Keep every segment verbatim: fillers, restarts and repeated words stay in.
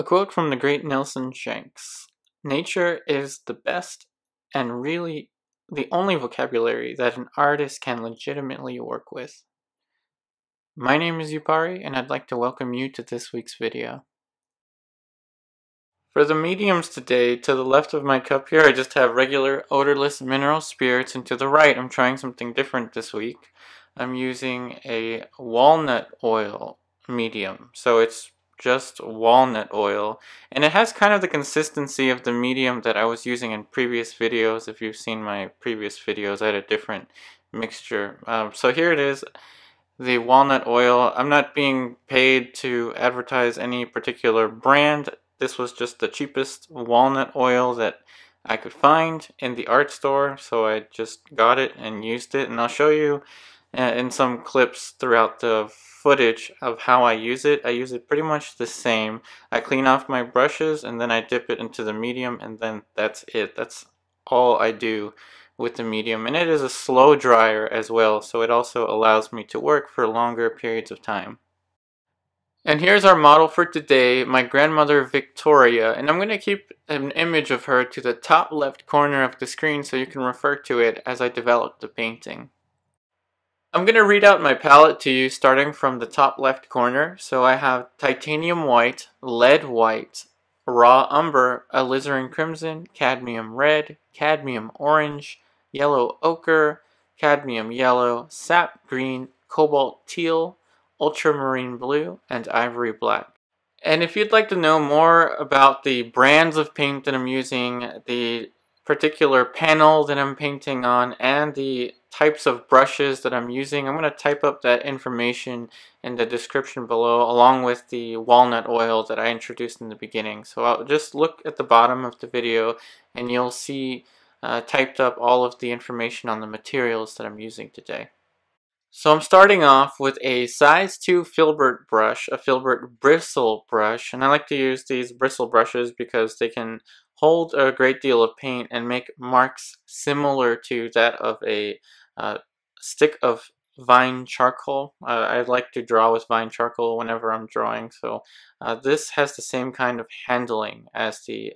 A quote from the great Nelson Shanks: "Nature is the best and really the only vocabulary that an artist can legitimately work with." My name is Yupari, and I'd like to welcome you to this week's video. For the mediums today, to the left of my cup here, I just have regular odorless mineral spirits, and to the right, I'm trying something different this week. I'm using a walnut oil medium, so it's just walnut oil, and it has kind of the consistency of the medium that I was using in previous videos. If you've seen my previous videos, I had a different mixture. Um, so here it is, the walnut oil. I'm not being paid to advertise any particular brand. This was just the cheapest walnut oil that I could find in the art store, so I just got it and used it, and I'll show you uh, in some clips throughout the footage of how I use it. I use it pretty much the same. I clean off my brushes and then I dip it into the medium, and then that's it. That's all I do with the medium, and it is a slow dryer as well, so it also allows me to work for longer periods of time. And here's our model for today, my grandmother Victoria, and I'm going to keep an image of her to the top left corner of the screen so you can refer to it as I develop the painting. I'm going to read out my palette to you starting from the top left corner. So I have Titanium White, Lead White, Raw Umber, Alizarin Crimson, Cadmium Red, Cadmium Orange, Yellow Ochre, Cadmium Yellow, Sap Green, Cobalt Teal, Ultramarine Blue, and Ivory Black. And if you'd like to know more about the brands of paint that I'm using, the particular panel that I'm painting on, and the types of brushes that I'm using, I'm going to type up that information in the description below, along with the walnut oil that I introduced in the beginning. So I'll just look at the bottom of the video and you'll see uh, typed up all of the information on the materials that I'm using today. So I'm starting off with a size two filbert brush, a filbert bristle brush, and I like to use these bristle brushes because they can hold a great deal of paint and make marks similar to that of a uh, stick of vine charcoal. Uh, I like to draw with vine charcoal whenever I'm drawing, so uh, this has the same kind of handling as the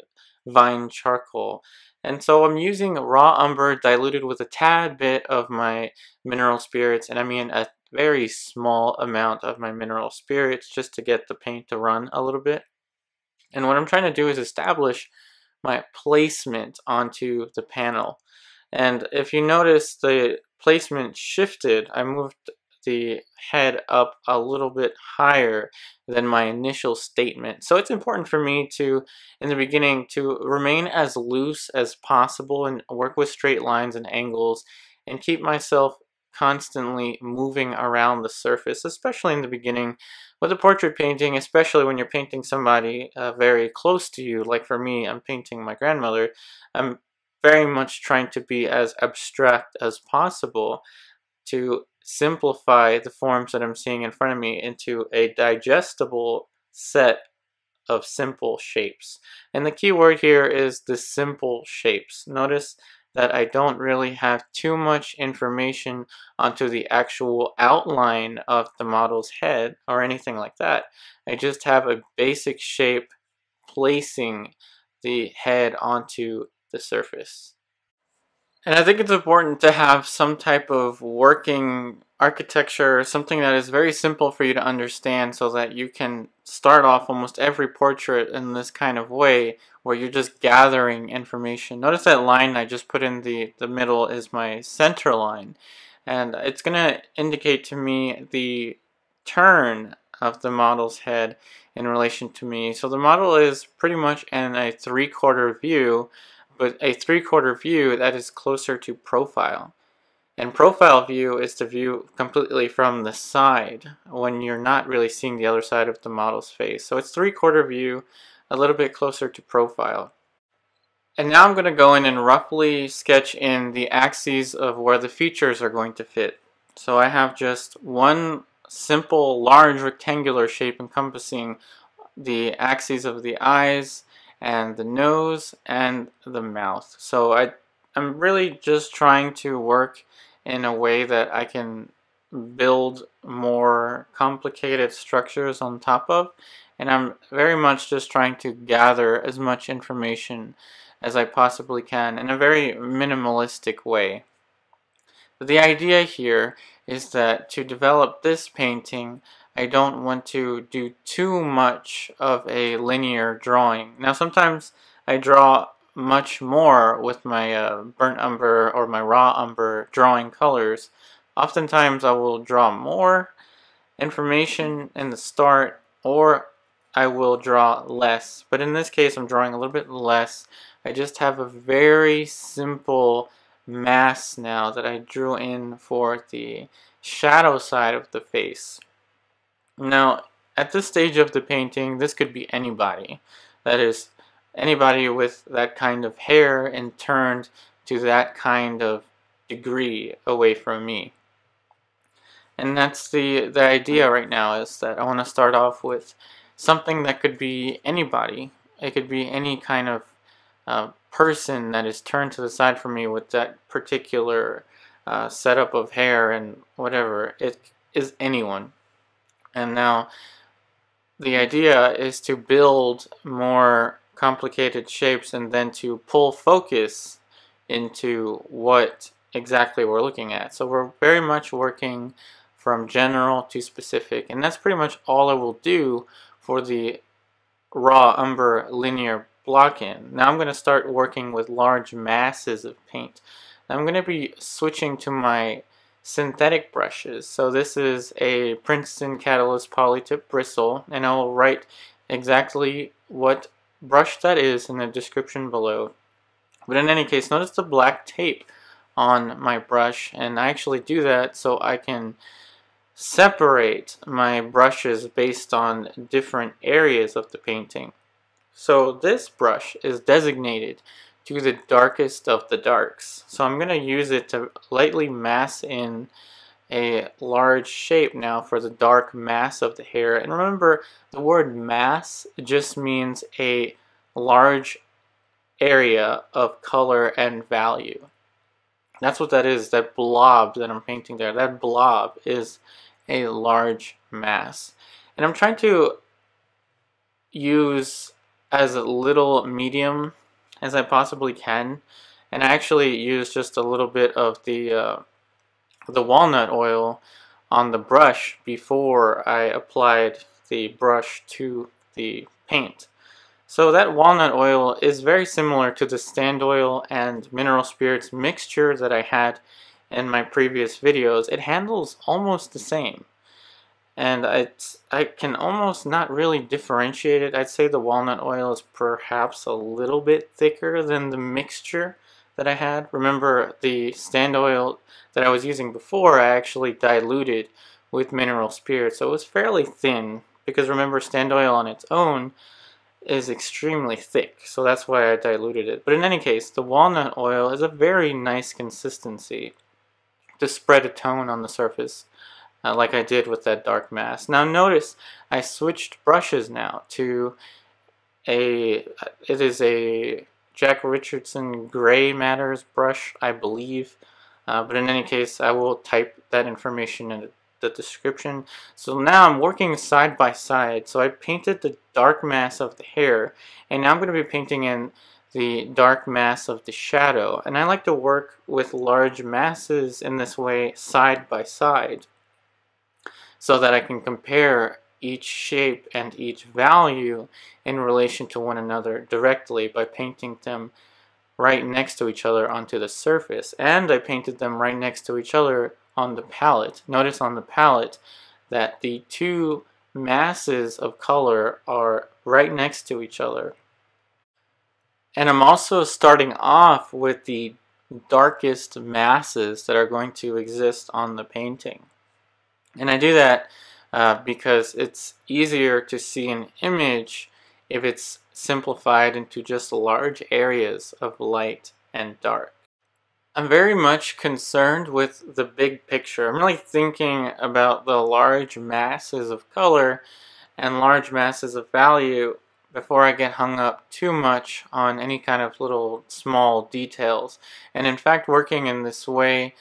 vine charcoal. And so I'm using raw umber diluted with a tad bit of my mineral spirits, and I mean a very small amount of my mineral spirits, just to get the paint to run a little bit. And what I'm trying to do is establish my placement onto the panel. And if you notice, the placement shifted. I moved the head up a little bit higher than my initial statement. So it's important for me to, in the beginning, to remain as loose as possible and work with straight lines and angles and keep myself constantly moving around the surface, especially in the beginning with a portrait painting, especially when you're painting somebody uh, very close to you. Like for me, I'm painting my grandmother. I'm very much trying to be as abstract as possible to simplify the forms that I'm seeing in front of me into a digestible set of simple shapes. And the key word here is the simple shapes. Notice that I don't really have too much information onto the actual outline of the model's head or anything like that. I just have a basic shape placing the head onto the surface. And I think it's important to have some type of working architecture, something that is very simple for you to understand, so that you can start off almost every portrait in this kind of way where you're just gathering information. Notice that line I just put in the, the middle is my center line, and it's going to indicate to me the turn of the model's head in relation to me. So the model is pretty much in a three-quarter view, but a three-quarter view that is closer to profile. And profile view is the view completely from the side when you're not really seeing the other side of the model's face. So it's three-quarter view, a little bit closer to profile. And now I'm going to go in and roughly sketch in the axes of where the features are going to fit. So I have just one simple large rectangular shape encompassing the axes of the eyes and the nose and the mouth. So I, I'm really just trying to work in a way that I can build more complicated structures on top of, and I'm very much just trying to gather as much information as I possibly can in a very minimalistic way. But the idea here is that to develop this painting, I don't want to do too much of a linear drawing. Now sometimes I draw much more with my uh, burnt umber or my raw umber drawing colors. Oftentimes I will draw more information in the start, or I will draw less. But in this case I'm drawing a little bit less. I just have a very simple mass now that I drew in for the shadow side of the face. Now at this stage of the painting, this could be anybody. That is, anybody with that kind of hair and turned to that kind of degree away from me. And that's the the idea right now, is that I want to start off with something that could be anybody. It could be any kind of uh, person that is turned to the side from me with that particular uh, setup of hair and whatever. It is anyone. And now the idea is to build more complicated shapes and then to pull focus into what exactly we're looking at. So we're very much working from general to specific, and that's pretty much all I will do for the raw umber linear block-in. Now I'm going to start working with large masses of paint. I'm going to be switching to my synthetic brushes. So this is a Princeton Catalyst Polytip bristle, and I'll write exactly what brush that is in the description below. But in any case, notice the black tape on my brush, and I actually do that so I can separate my brushes based on different areas of the painting. So this brush is designated to the darkest of the darks. So I'm going to use it to lightly mass in a large shape now for the dark mass of the hair. And remember, the word mass just means a large area of color and value. That's what that is, that blob that I'm painting there. That blob is a large mass. And I'm trying to use as little medium as I possibly can. And I actually use just a little bit of the, uh, the walnut oil on the brush before I applied the brush to the paint. So that walnut oil is very similar to the stand oil and mineral spirits mixture that I had in my previous videos. It handles almost the same, and it's, I can almost not really differentiate it. I'd say the walnut oil is perhaps a little bit thicker than the mixture that I had. Remember, the stand oil that I was using before, I actually diluted with mineral spirits, so it was fairly thin, because remember, stand oil on its own is extremely thick, so that's why I diluted it. But in any case, the walnut oil is a very nice consistency to spread a tone on the surface, uh, like I did with that dark mass. Now notice I switched brushes now to a, it is a Jack Richeson Gray Matters brush, I believe, uh, but in any case I will type that information in the description. So now I'm working side by side. So I painted the dark mass of the hair, and now I'm going to be painting in the dark mass of the shadow. And I like to work with large masses in this way, side by side, so that I can compare each shape and each value in relation to one another directly by painting them right next to each other onto the surface. And I painted them right next to each other on the palette. Notice on the palette that the two masses of color are right next to each other. And I'm also starting off with the darkest masses that are going to exist on the painting. And I do that uh, because it's easier to see an image if it's simplified into just large areas of light and dark. I'm very much concerned with the big picture. I'm really thinking about the large masses of color and large masses of value before I get hung up too much on any kind of little small details. And in fact, working in this way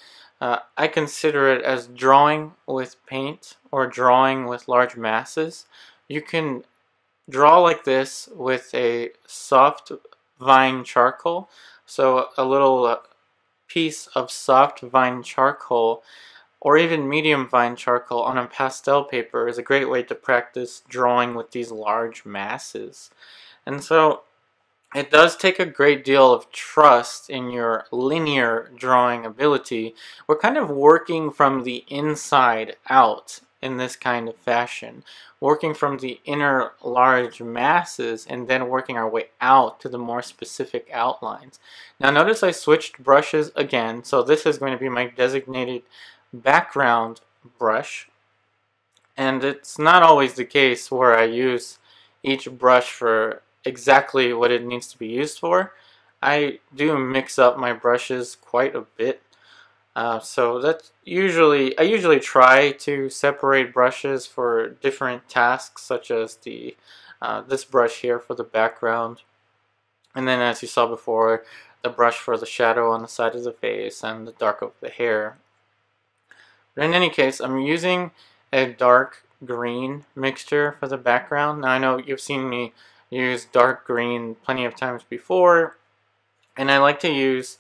Uh, I consider it as drawing with paint or drawing with large masses. You can draw like this with a soft vine charcoal. So a little piece of soft vine charcoal or even medium vine charcoal on a pastel paper is a great way to practice drawing with these large masses. And so it does take a great deal of trust in your linear drawing ability. We're kind of working from the inside out in this kind of fashion, working from the inner large masses and then working our way out to the more specific outlines. Now notice I switched brushes again, so this is going to be my designated background brush, and it's not always the case where I use each brush for exactly what it needs to be used for. I do mix up my brushes quite a bit, uh, so that's usually I usually try to separate brushes for different tasks, such as the uh, this brush here for the background, and then as you saw before, the brush for the shadow on the side of the face and the dark over the hair. But in any case, I'm using a dark green mixture for the background. Now I know you've seen me use dark green plenty of times before, and I like to use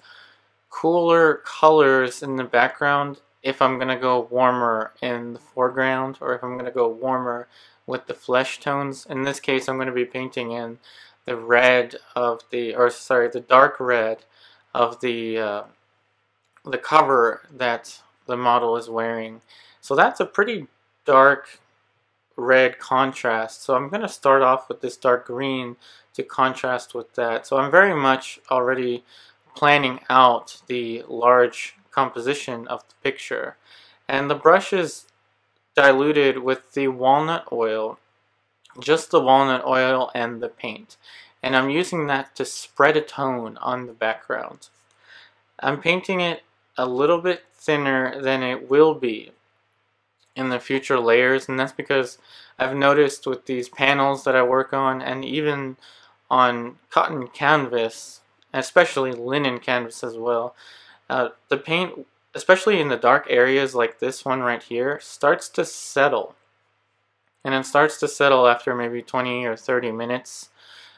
cooler colors in the background if I'm going to go warmer in the foreground, or if I'm going to go warmer with the flesh tones. In this case, I'm going to be painting in the red of the, or sorry, the dark red of the, uh, the cover that the model is wearing. So that's a pretty dark red contrast, so I'm going to start off with this dark green to contrast with that. So I'm very much already planning out the large composition of the picture, and the brush is diluted with the walnut oil, just the walnut oil and the paint, and I'm using that to spread a tone on the background. I'm painting it a little bit thinner than it will be in the future layers, and that's because I've noticed with these panels that I work on, and even on cotton canvas, especially linen canvas as well, uh, the paint, especially in the dark areas like this one right here, starts to settle, and it starts to settle after maybe twenty or thirty minutes.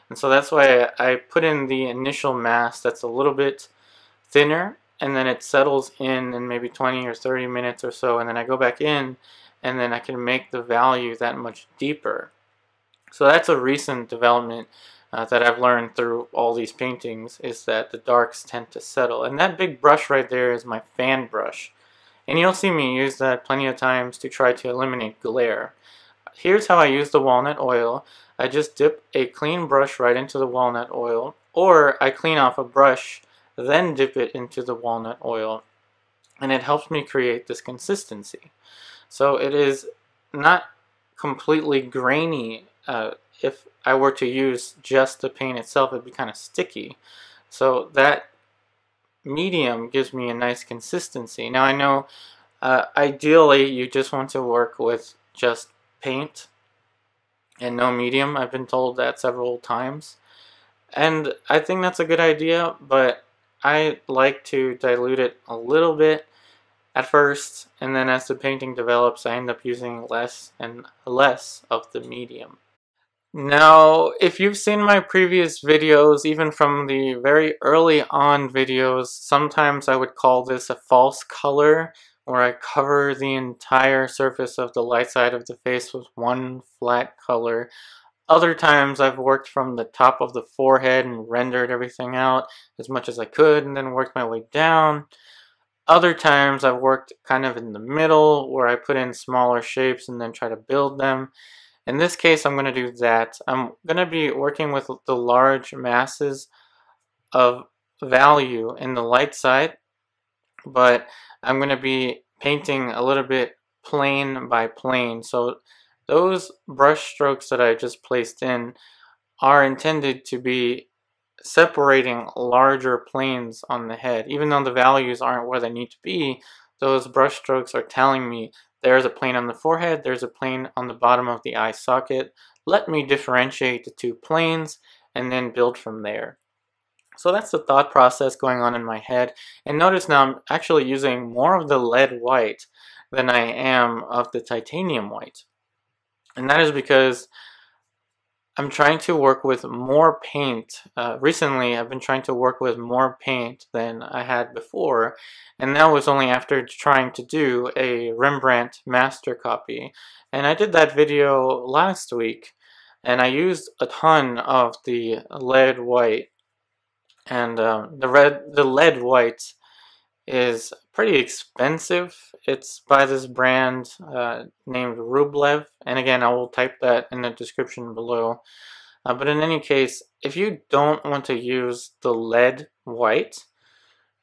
And so that's why I put in the initial mass that's a little bit thinner, and then it settles in in maybe twenty or thirty minutes or so, and then I go back in, and then I can make the value that much deeper. So that's a recent development uh, that I've learned through all these paintings, is that the darks tend to settle. And that big brush right there is my fan brush, and you'll see me use that plenty of times to try to eliminate glare. Here's how I use the walnut oil. I just dip a clean brush right into the walnut oil, or I clean off a brush then dip it into the walnut oil, and it helps me create this consistency. So it is not completely grainy. Uh, if I were to use just the paint itself, it'd be kind of sticky. So that medium gives me a nice consistency. Now I know uh, ideally you just want to work with just paint and no medium. I've been told that several times, and I think that's a good idea, but I like to dilute it a little bit at first, and then as the painting develops, I end up using less and less of the medium. Now, if you've seen my previous videos, even from the very early on videos, sometimes I would call this a false color, where I cover the entire surface of the light side of the face with one flat color. Other times I've worked from the top of the forehead and rendered everything out as much as I could and then worked my way down. Other times I've worked kind of in the middle, where I put in smaller shapes and then try to build them. In this case, I'm going to do that. I'm going to be working with the large masses of value in the light side, but I'm going to be painting a little bit plane by plane. So those brush strokes that I just placed in are intended to be separating larger planes on the head. Even though the values aren't where they need to be, those brush strokes are telling me there's a plane on the forehead, there's a plane on the bottom of the eye socket. Let me differentiate the two planes and then build from there. So that's the thought process going on in my head. And notice now I'm actually using more of the lead white than I am of the titanium white. And that is because I'm trying to work with more paint. Uh, recently, I've been trying to work with more paint than I had before. And that was only after trying to do a Rembrandt master copy. And I did that video last week. And I used a ton of the lead white. And um, the red, the lead white is pretty expensive. It's by this brand uh, named Rublev, and again I will type that in the description below. Uh, but in any case, if you don't want to use the lead white,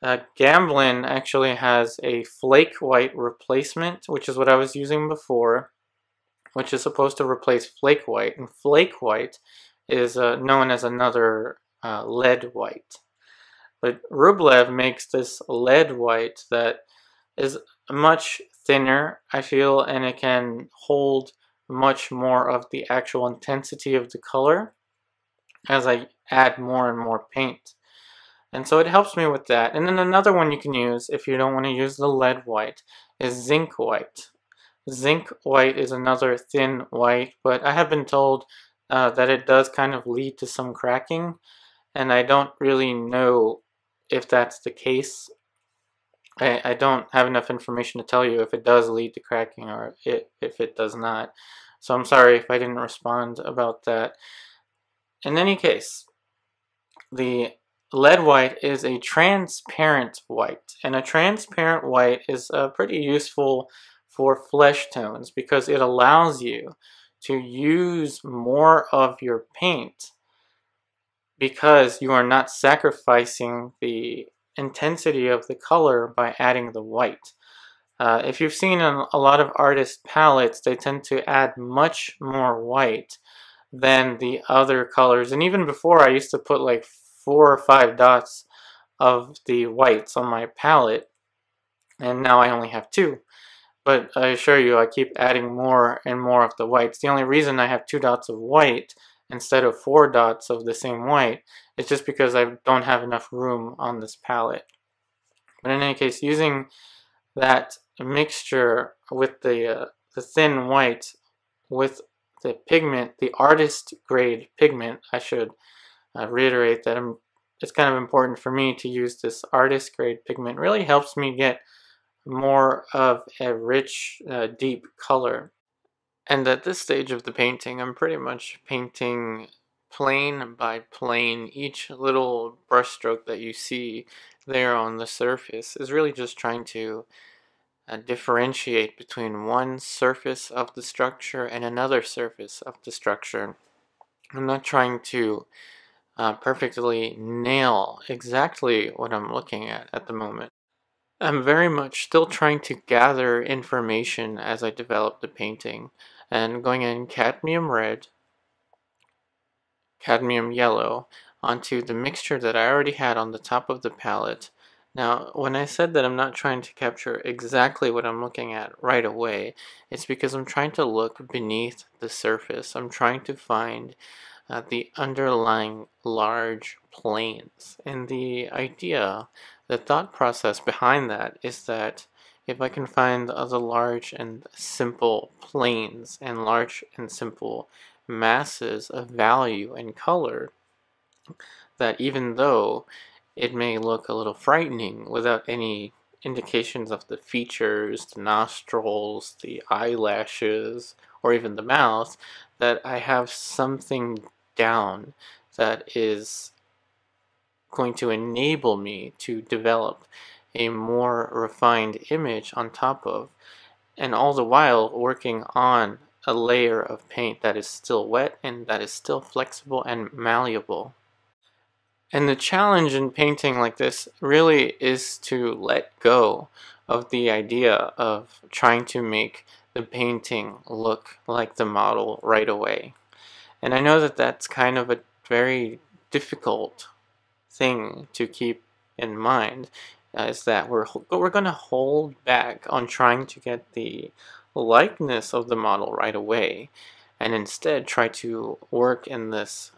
uh, Gamblin actually has a flake white replacement, which is what I was using before, which is supposed to replace flake white, and flake white is uh, known as another Uh, lead white. But Rublev makes this lead white that is much thinner, I feel, and it can hold much more of the actual intensity of the color as I add more and more paint. And so it helps me with that. And then another one you can use if you don't want to use the lead white is zinc white. Zinc white is another thin white, but I have been told uh, that it does kind of lead to some cracking. And I don't really know if that's the case. I, I don't have enough information to tell you if it does lead to cracking or if, if it does not. So I'm sorry if I didn't respond about that. In any case, the lead white is a transparent white. And a transparent white is uh, pretty useful for flesh tones because it allows you to use more of your paint, because you are not sacrificing the intensity of the color by adding the white. Uh, if you've seen a, a lot of artist palettes, they tend to add much more white than the other colors. And even before, I used to put like four or five dots of the whites on my palette, and now I only have two. But I assure you, I keep adding more and more of the whites. The only reason I have two dots of white instead of four dots of the same white, it's just because I don't have enough room on this palette. But in any case, using that mixture with the, uh, the thin white with the pigment, the artist grade pigment, I should uh, reiterate that I'm, it's kind of important for me to use this artist grade pigment, really helps me get more of a rich, uh, deep color. And at this stage of the painting, I'm pretty much painting plane by plane. Each little brushstroke that you see there on the surface is really just trying to uh, differentiate between one surface of the structure and another surface of the structure. I'm not trying to uh, perfectly nail exactly what I'm looking at at the moment. I'm very much still trying to gather information as I develop the painting, and going in cadmium red, cadmium yellow onto the mixture that I already had on the top of the palette. Now, when I said that I'm not trying to capture exactly what I'm looking at right away, it's because I'm trying to look beneath the surface. I'm trying to find uh, the underlying large planes, and the idea, the thought process behind that is that if I can find the large and simple planes and large and simple masses of value and color, that even though it may look a little frightening without any indications of the features, the nostrils, the eyelashes, or even the mouth, that I have something down that is going to enable me to develop a more refined image on top of, and all the while working on a layer of paint that is still wet and that is still flexible and malleable. And the challenge in painting like this really is to let go of the idea of trying to make the painting look like the model right away. And I know that that's kind of a very difficult thing to keep in mind, uh, is that we're we're going to hold back on trying to get the likeness of the model right away, and instead try to work in this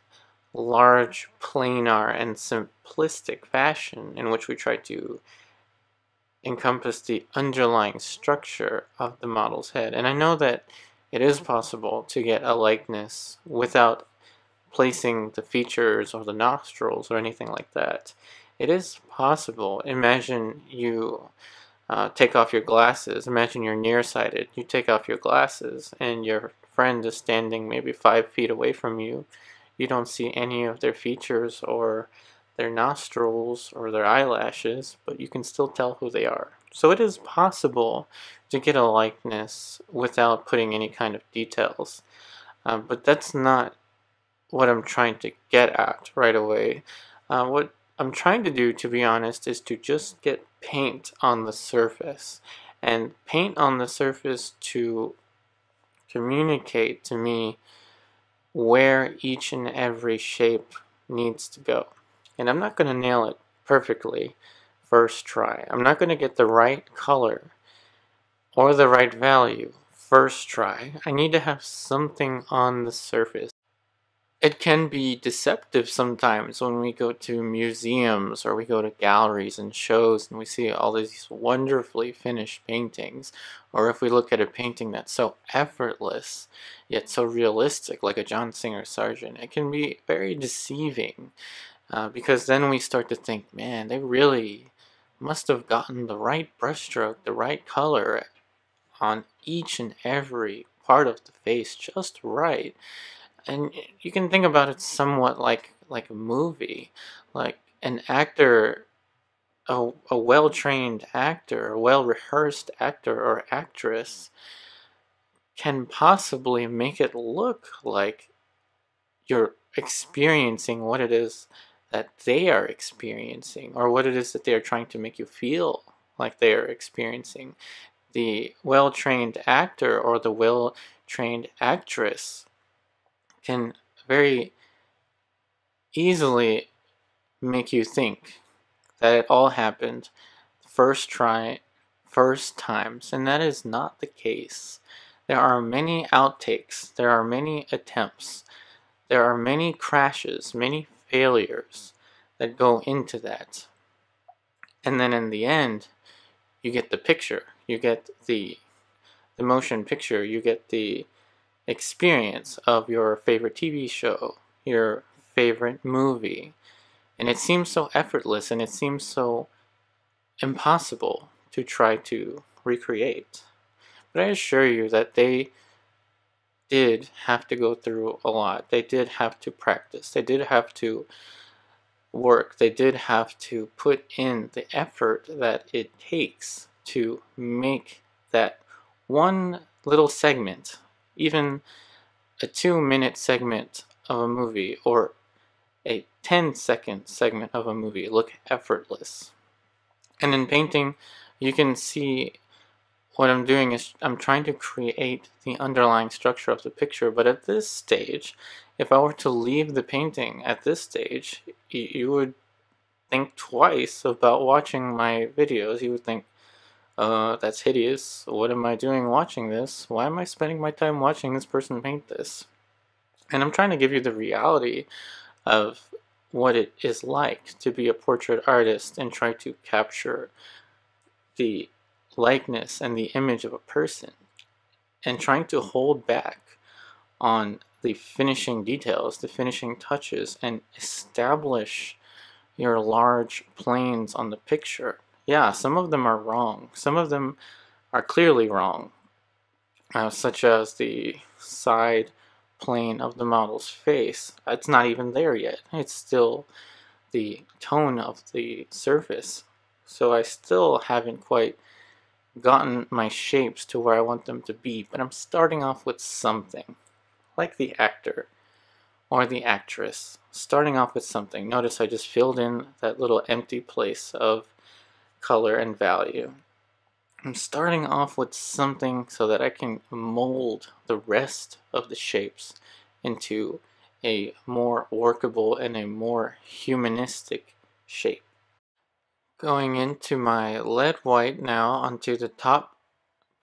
large, planar, and simplistic fashion in which we try to encompass the underlying structure of the model's head. And I know that it is possible to get a likeness without placing the features or the nostrils or anything like that. It is possible. Imagine you uh, take off your glasses. Imagine you're nearsighted. You take off your glasses and your friend is standing maybe five feet away from you. You don't see any of their features or their nostrils or their eyelashes, but you can still tell who they are. So it is possible to get a likeness without putting any kind of details. Uh, but that's not what I'm trying to get at right away. Uh, what I'm trying to do, to be honest, is to just get paint on the surface. And paint on the surface to communicate to me where each and every shape needs to go. And I'm not going to nail it perfectly first try. I'm not going to get the right color or the right value first try. I need to have something on the surface. It can be deceptive sometimes when we go to museums or we go to galleries and shows and we see all these wonderfully finished paintings, or if we look at a painting that's so effortless yet so realistic, like a John Singer Sargent, it can be very deceiving uh, because then we start to think, man, they really must have gotten the right brushstroke, the right color on each and every part of the face just right. And you can think about it somewhat like like a movie. Like an actor, a, a well-trained actor, a well-rehearsed actor or actress can possibly make it look like you're experiencing what it is that they are experiencing, or what it is that they are trying to make you feel like they are experiencing. The well-trained actor or the well-trained actress can very easily make you think that it all happened first try, first times, and that is not the case. There are many outtakes, there are many attempts, there are many crashes, many failures that go into that. And then in the end, you get the picture, you get the, the motion picture, you get the experience of your favorite T V show, your favorite movie, and it seems so effortless and it seems so impossible to try to recreate. But I assure you that they did have to go through a lot. They did have to practice. They did have to work. They did have to put in the effort that it takes to make that one little segment, even a two-minute segment of a movie or a ten-second segment of a movie, look effortless. And in painting, you can see what I'm doing is I'm trying to create the underlying structure of the picture, but at this stage, if I were to leave the painting at this stage, you would think twice about watching my videos. You would think, Uh, that's hideous. What am I doing watching this? Why am I spending my time watching this person paint this? And I'm trying to give you the reality of what it is like to be a portrait artist and try to capture the likeness and the image of a person, and trying to hold back on the finishing details, the finishing touches, and establish your large planes on the picture. Yeah, some of them are wrong. Some of them are clearly wrong, uh, such as the side plane of the model's face. It's not even there yet. It's still the tone of the surface. So I still haven't quite gotten my shapes to where I want them to be, but I'm starting off with something, like the actor or the actress. Starting off with something. Notice I just filled in that little empty place of color and value. I'm starting off with something so that I can mold the rest of the shapes into a more workable and a more humanistic shape. Going into my lead white now onto the top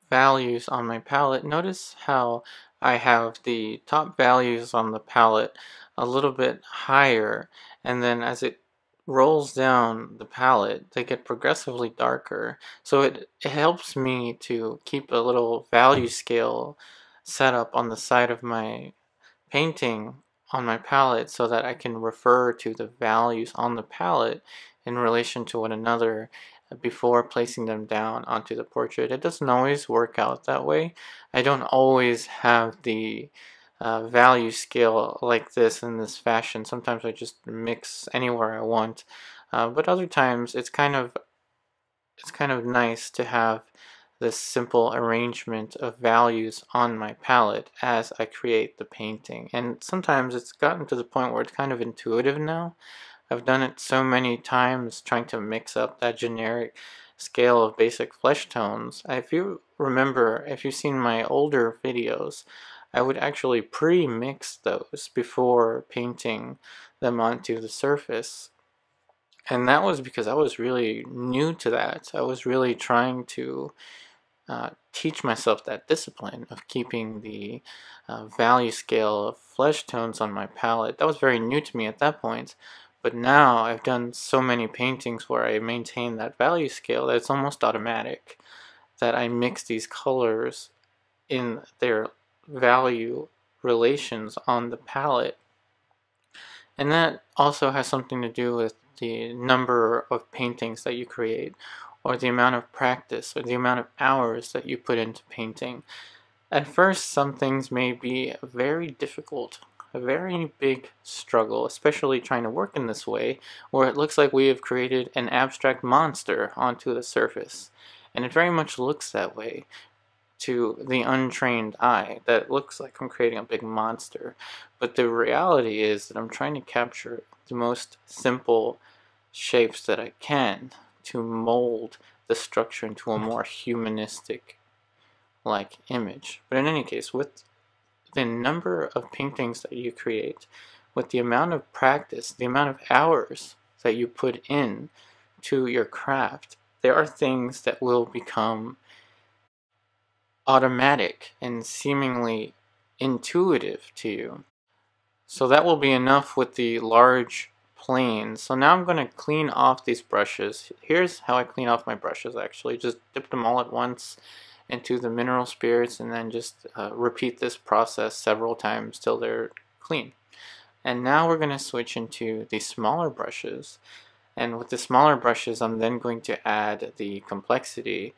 values on my palette, notice how I have the top values on the palette a little bit higher, and then as it rolls down the palette, they get progressively darker. So it, it helps me to keep a little value scale set up on the side of my painting on my palette so that I can refer to the values on the palette in relation to one another before placing them down onto the portrait. It doesn't always work out that way. I don't always have the uh, value scale like this in this fashion. Sometimes I just mix anywhere I want, uh, but other times it's kind of it's kind of nice to have this simple arrangement of values on my palette as I create the painting. And sometimes it's gotten to the point where it's kind of intuitive now. I've done it so many times trying to mix up that generic scale of basic flesh tones. If you remember, if you've seen my older videos, I would actually pre-mix those before painting them onto the surface. And that was because I was really new to that. I was really trying to uh, teach myself that discipline of keeping the uh, value scale of flesh tones on my palette. That was very new to me at that point. But now I've done so many paintings where I maintain that value scale that it's almost automatic that I mix these colors in their value relations on the palette. And that also has something to do with the number of paintings that you create, or the amount of practice, or the amount of hours that you put into painting. At first, some things may be very difficult, a very big struggle, especially trying to work in this way, where it looks like we have created an abstract monster onto the surface. And it very much looks that way to the untrained eye, that it looks like I'm creating a big monster. But the reality is that I'm trying to capture the most simple shapes that I can to mold the structure into a more humanistic like image. But in any case, with the number of paintings that you create, with the amount of practice, the amount of hours that you put in to your craft, there are things that will become automatic and seemingly intuitive to you. So that will be enough with the large plane. So now I'm going to clean off these brushes. Here's how I clean off my brushes actually. Just dip them all at once into the mineral spirits and then just uh, repeat this process several times till they're clean. And now we're going to switch into the smaller brushes. And with the smaller brushes, I'm then going to add the complexity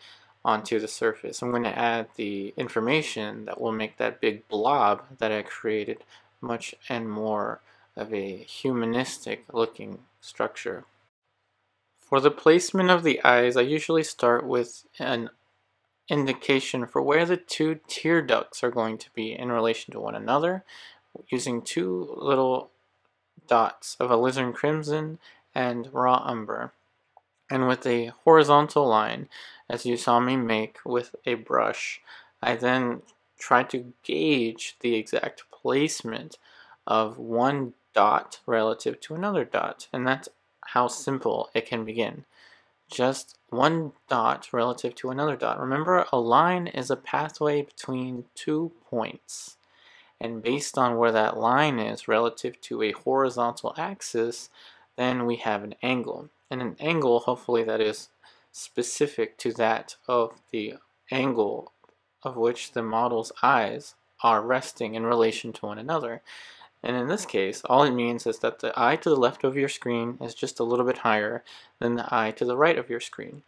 onto the surface. I'm going to add the information that will make that big blob that I created much and more of a humanistic looking structure. For the placement of the eyes, I usually start with an indication for where the two tear ducts are going to be in relation to one another, using two little dots of Alizarin Crimson and Raw Umber. And with a horizontal line, as you saw me make with a brush, I then try to gauge the exact placement of one dot relative to another dot. And that's how simple it can begin. Just one dot relative to another dot. Remember, a line is a pathway between two points. And based on where that line is relative to a horizontal axis, then we have an angle. And an angle, hopefully, that is specific to that of the angle of which the model's eyes are resting in relation to one another. And in this case, all it means is that the eye to the left of your screen is just a little bit higher than the eye to the right of your screen.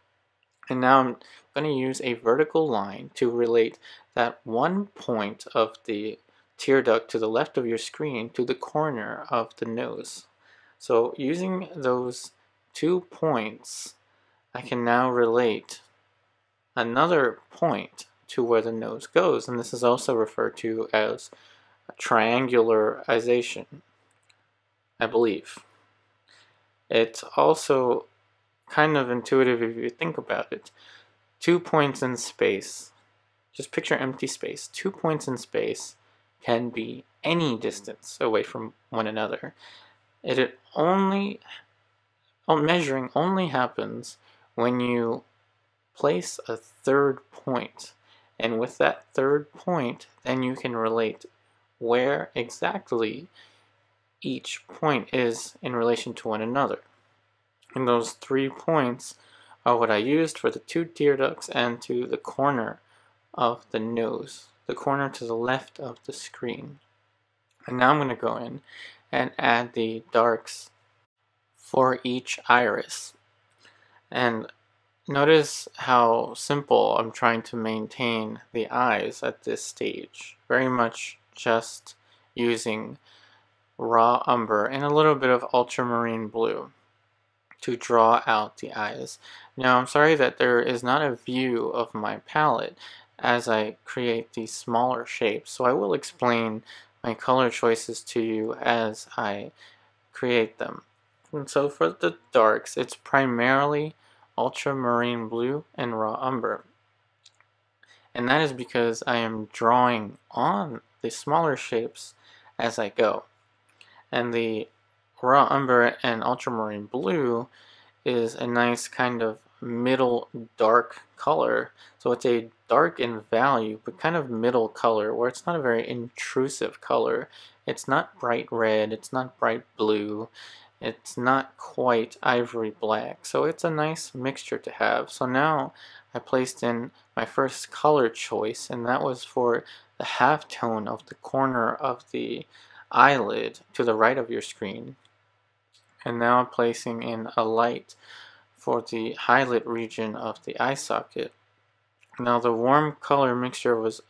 And now I'm going to use a vertical line to relate that one point of the tear duct to the left of your screen to the corner of the nose. So using those two points, I can now relate another point to where the nose goes, and this is also referred to as triangularization, I believe. It's also kind of intuitive if you think about it. Two points in space, just picture empty space, two points in space can be any distance away from one another. It only, measuring only happens when you place a third point. And with that third point, then you can relate where exactly each point is in relation to one another. And those three points are what I used for the two tear ducts and to the corner of the nose, the corner to the left of the screen. And now I'm going to go in and add the darks for each iris. And notice how simple I'm trying to maintain the eyes at this stage. Very much just using raw umber and a little bit of ultramarine blue to draw out the eyes. Now I'm sorry that there is not a view of my palette as I create these smaller shapes, so I will explain my color choices to you as I create them. And so for the darks, it's primarily ultramarine blue and raw umber. And that is because I am drawing on the smaller shapes as I go. And the raw umber and ultramarine blue is a nice kind of middle dark color. So it's a dark in value, but kind of middle color, where it's not a very intrusive color. It's not bright red, it's not bright blue, it's not quite ivory black. So it's a nice mixture to have. So now I placed in my first color choice, and that was for the halftone of the corner of the eyelid to the right of your screen. And now I'm placing in a light for the highlight region of the eye socket. Now the warm color mixture was,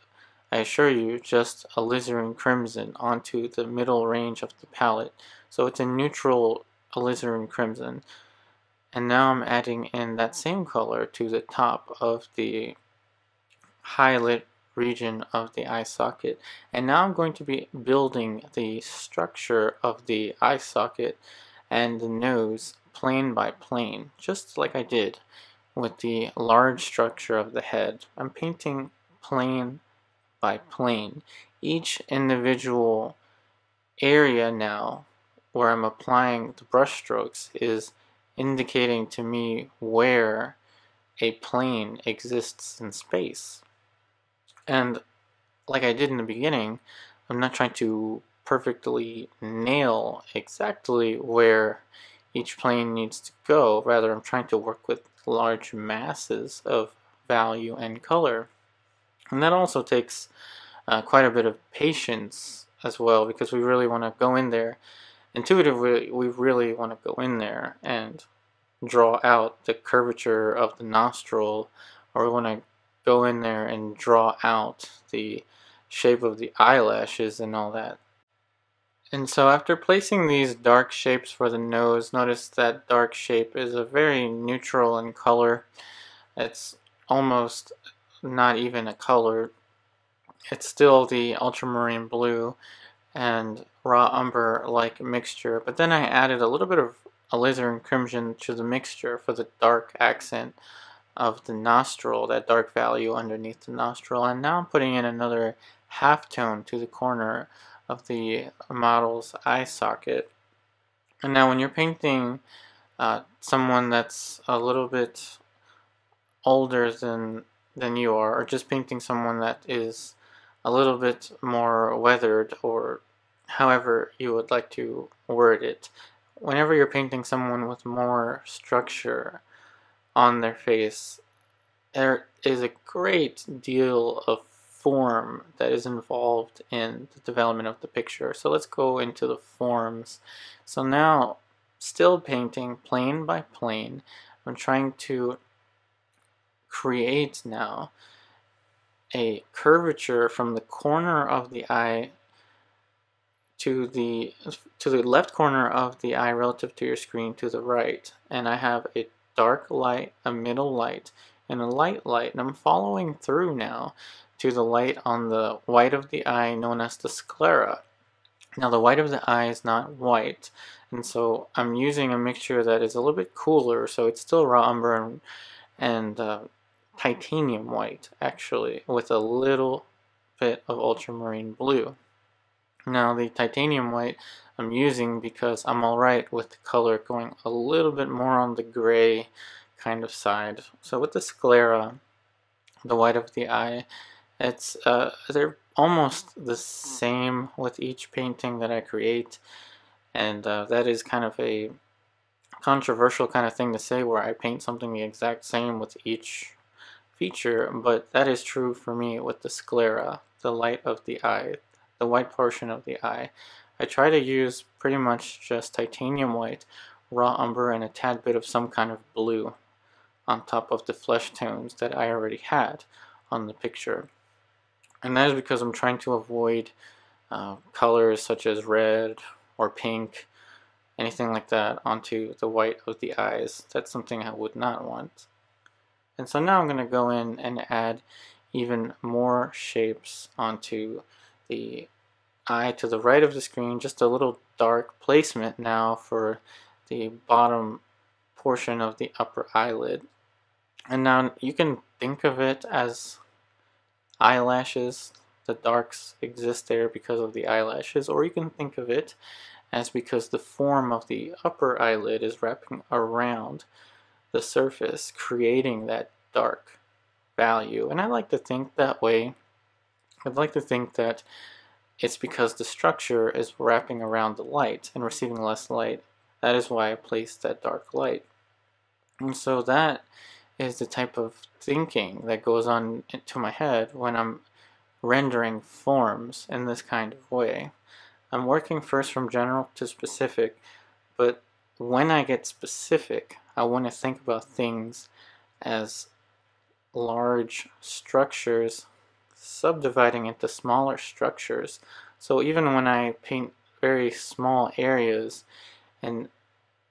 I assure you, just alizarin crimson onto the middle range of the palette. So it's a neutral alizarin crimson. And now I'm adding in that same color to the top of the highlight region of the eye socket. And now I'm going to be building the structure of the eye socket and the nose plane by plane, just like I did with the large structure of the head. I'm painting plane by plane. Each individual area now where I'm applying the brush strokes is indicating to me where a plane exists in space. And like I did in the beginning, I'm not trying to perfectly nail exactly where each plane needs to go. Rather, I'm trying to work with large masses of value and color. And that also takes uh, quite a bit of patience as well, because we really want to go in there. Intuitively, we really want to go in there and draw out the curvature of the nostril, or we want to go in there and draw out the shape of the eyelashes and all that. And so after placing these dark shapes for the nose, notice that dark shape is a very neutral in color. It's almost not even a color. It's still the ultramarine blue and raw umber-like mixture. But then I added a little bit of alizarin crimson to the mixture for the dark accent of the nostril, that dark value underneath the nostril. And now I'm putting in another halftone to the corner of the model's eye socket. And now when you're painting uh, someone that's a little bit older than than you are, or just painting someone that is a little bit more weathered, or however you would like to word it, whenever you're painting someone with more structure on their face, there is a great deal of form that is involved in the development of the picture. So let's go into the forms. So now, still painting plane by plane, I'm trying to create now a curvature from the corner of the eye to the to the left corner of the eye relative to your screen to the right. And I have a dark light, a middle light, and a light light, and I'm following through now to the light on the white of the eye known as the sclera. Now the white of the eye is not white, and so I'm using a mixture that is a little bit cooler, so it's still raw umber and, and uh, titanium white, actually, with a little bit of ultramarine blue. Now the titanium white I'm using because I'm alright with the color going a little bit more on the gray kind of side. So with the sclera, the white of the eye, It's uh, they're almost the same with each painting that I create, And uh, that is kind of a controversial kind of thing to say, where I paint something the exact same with each feature, but that is true for me with the sclera, the light of the eye, the white portion of the eye. I try to use pretty much just titanium white, raw umber, and a tad bit of some kind of blue on top of the flesh tones that I already had on the picture. And that is because I'm trying to avoid uh, colors such as red or pink, anything like that, onto the white of the eyes. That's something I would not want. And so now I'm going to go in and add even more shapes onto the eye to the right of the screen, just a little dark placement now for the bottom portion of the upper eyelid. And now you can think of it as eyelashes. The darks exist there because of the eyelashes, or you can think of it as because the form of the upper eyelid is wrapping around the surface, creating that dark value. And I like to think that way. I'd like to think that it's because the structure is wrapping around the light and receiving less light. That is why I placed that dark light. And so that is the type of thinking that goes on into my head when I'm rendering forms in this kind of way. I'm working first from general to specific, but when I get specific, I want to think about things as large structures subdividing into smaller structures. So even when I paint very small areas, and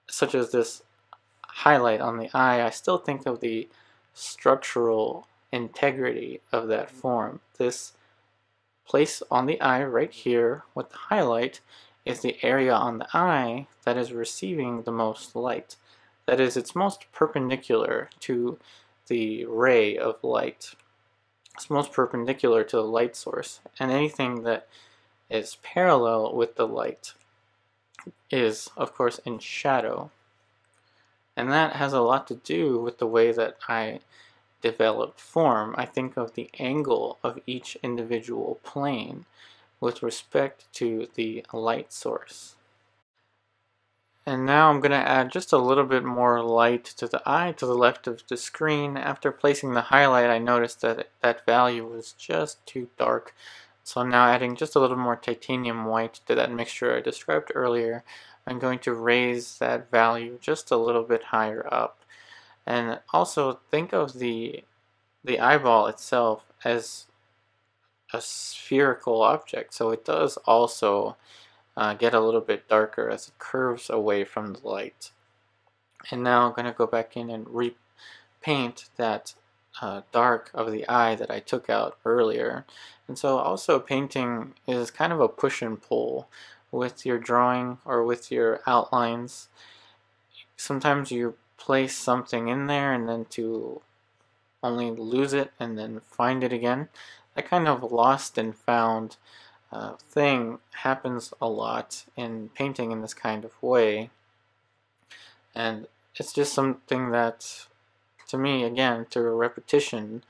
such as this highlight on the eye, I still think of the structural integrity of that form. This place on the eye right here with the highlight is the area on the eye that is receiving the most light. That is, it's most perpendicular to the ray of light. It's most perpendicular to the light source, and anything that is parallel with the light is, of course, in shadow. And that has a lot to do with the way that I develop form. I think of the angle of each individual plane with respect to the light source. And now I'm going to add just a little bit more light to the eye to the left of the screen. After placing the highlight, I noticed that that value was just too dark. So I'm now adding just a little more titanium white to that mixture I described earlier. I'm going to raise that value just a little bit higher up. And also think of the, the eyeball itself as a spherical object. So it does also uh, get a little bit darker as it curves away from the light. And now I'm going to go back in and repaint that Uh, dark of the eye that I took out earlier. And so also painting is kind of a push and pull with your drawing or with your outlines. Sometimes you place something in there and then to only lose it and then find it again. That kind of lost and found uh, thing happens a lot in painting in this kind of way, and it's just something that, to me, again, through repetition,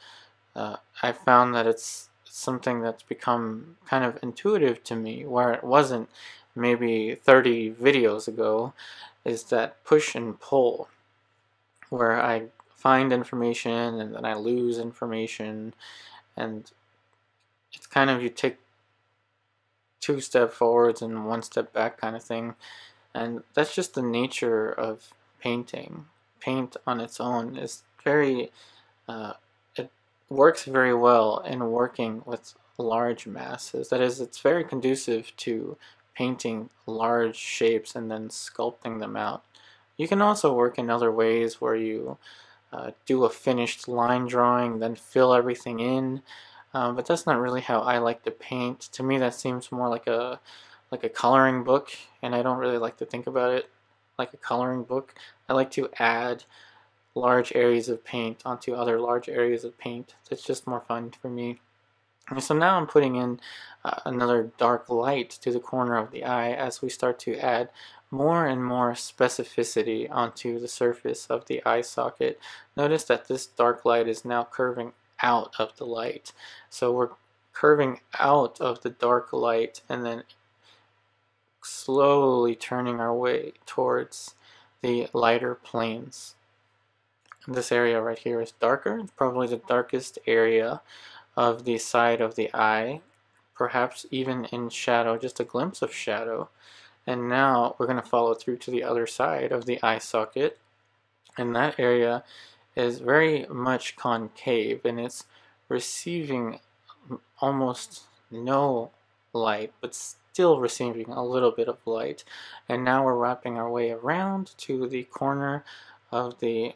uh, I found that it's something that's become kind of intuitive to me, where it wasn't maybe thirty videos ago, is that push and pull, where I find information and then I lose information, and it's kind of you take two steps forwards and one step back kind of thing, and that's just the nature of painting. Paint on its own is very, uh, it works very well in working with large masses. That is, it's very conducive to painting large shapes and then sculpting them out. You can also work in other ways where you uh, do a finished line drawing, then fill everything in, uh, but that's not really how I like to paint. To me, that seems more like a, like a coloring book, and I don't really like to think about it like a coloring book. I like to add large areas of paint onto other large areas of paint. It's just more fun for me. And so now I'm putting in uh, another dark light to the corner of the eye as we start to add more and more specificity onto the surface of the eye socket. Notice that this dark light is now curving out of the light. So we're curving out of the dark light and then slowly turning our way towards the lighter planes. This area right here is darker. It's probably the darkest area of the side of the eye, perhaps even in shadow, just a glimpse of shadow. And now we're going to follow through to the other side of the eye socket, and that area is very much concave and it's receiving almost no light, but still receiving a little bit of light. And now we're wrapping our way around to the corner of the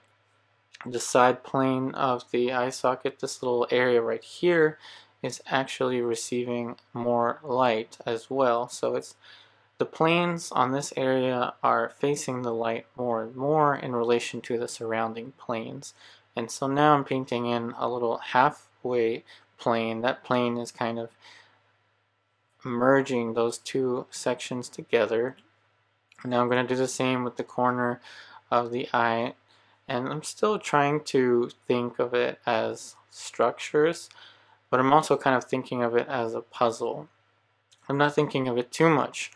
the side plane of the eye socket. This little area right here is actually receiving more light as well, so it's the planes on this area are facing the light more and more in relation to the surrounding planes. And so now I'm painting in a little halfway plane. That plane is kind of merging those two sections together. Now I'm going to do the same with the corner of the eye, and I'm still trying to think of it as structures, but I'm also kind of thinking of it as a puzzle. I'm not thinking of it too much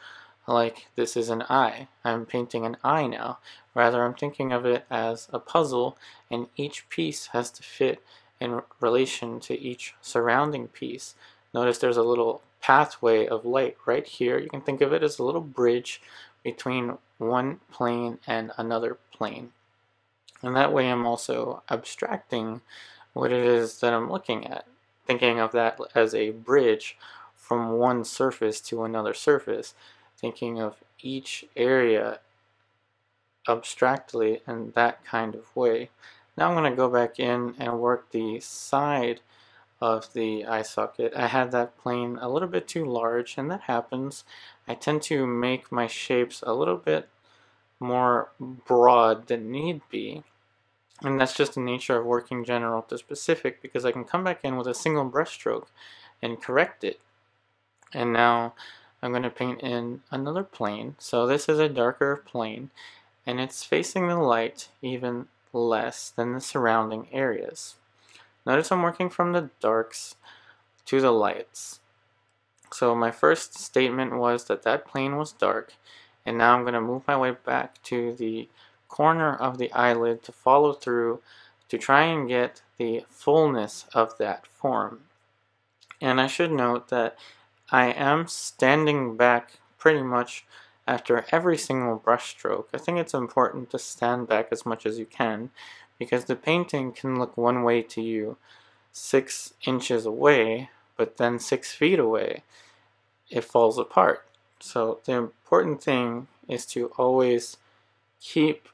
like this is an eye. I'm painting an eye now. Rather, I'm thinking of it as a puzzle, and each piece has to fit in relation to each surrounding piece. Notice there's a little pathway of light right here. You can think of it as a little bridge between one plane and another plane. And that way I'm also abstracting what it is that I'm looking at, thinking of that as a bridge from one surface to another surface, thinking of each area abstractly in that kind of way. Now I'm going to go back in and work the side of the eye socket. I had that plane a little bit too large, and that happens. I tend to make my shapes a little bit more broad than need be, and that's just the nature of working general to specific, because I can come back in with a single brushstroke and correct it. And now I'm going to paint in another plane. So this is a darker plane, and it's facing the light even less than the surrounding areas. Notice I'm working from the darks to the lights. So my first statement was that that plane was dark, and now I'm going to move my way back to the corner of the eyelid to follow through to try and get the fullness of that form. And I should note that I am standing back pretty much after every single brush stroke. I think it's important to stand back as much as you can, because the painting can look one way to you six inches away, but then six feet away it falls apart. So the important thing is to always keep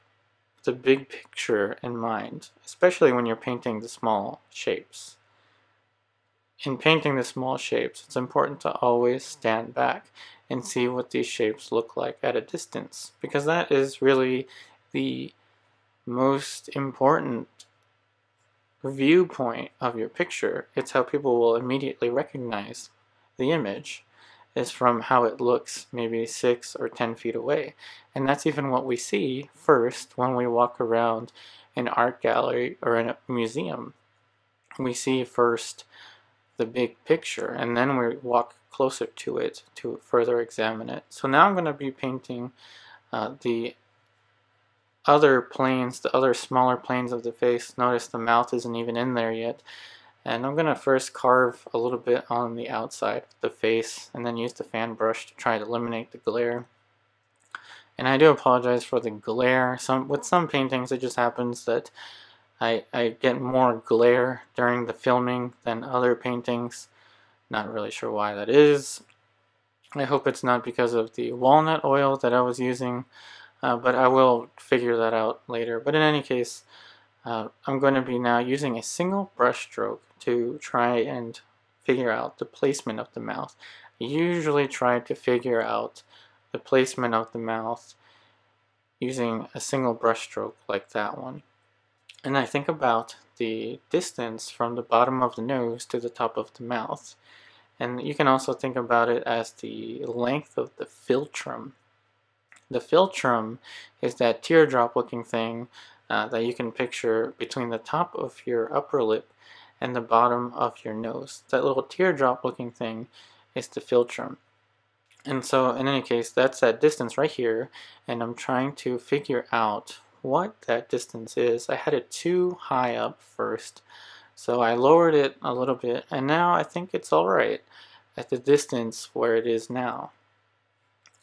the big picture in mind, especially when you're painting the small shapes. In painting the small shapes, it's important to always stand back and see what these shapes look like at a distance, because that is really the most important viewpoint of your picture. It's how people will immediately recognize the image, is from how it looks maybe six or ten feet away. And that's even what we see first when we walk around an art gallery or in a museum. We see first the big picture, and then we walk closer to it to further examine it. So now I'm going to be painting uh, the other planes, the other smaller planes of the face. Notice the mouth isn't even in there yet, and I'm going to first carve a little bit on the outside of the face and then use the fan brush to try to eliminate the glare. And I do apologize for the glare. Some with some paintings it just happens that I, I get more glare during the filming than other paintings. Not really sure why that is. I hope it's not because of the walnut oil that I was using, uh, but I will figure that out later. But in any case, uh, I'm going to be now using a single brush stroke to try and figure out the placement of the mouth. I usually try to figure out the placement of the mouth using a single brush stroke like that one. And I think about the distance from the bottom of the nose to the top of the mouth. And you can also think about it as the length of the philtrum. The philtrum is that teardrop looking thing uh, that you can picture between the top of your upper lip and the bottom of your nose. That little teardrop looking thing is the philtrum. And so in any case, that's that distance right here, and I'm trying to figure out what that distance is. I had it too high up first, so I lowered it a little bit, and now I think it's alright at the distance where it is now.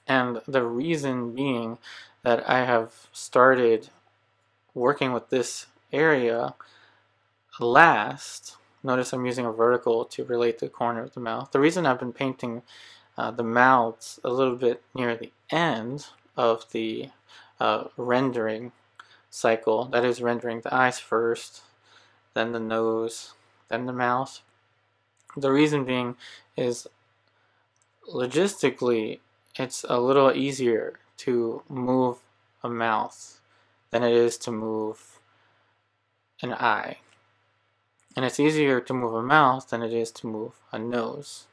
And the reason being that I have started working with this area last. Notice I'm using a vertical to relate the corner of the mouth. The reason I've been painting Uh, the mouths a little bit near the end of the uh, rendering cycle, that is rendering the eyes first, then the nose, then the mouth. The reason being is logistically it's a little easier to move a mouth than it is to move an eye. And it's easier to move a mouth than it is to move a nose.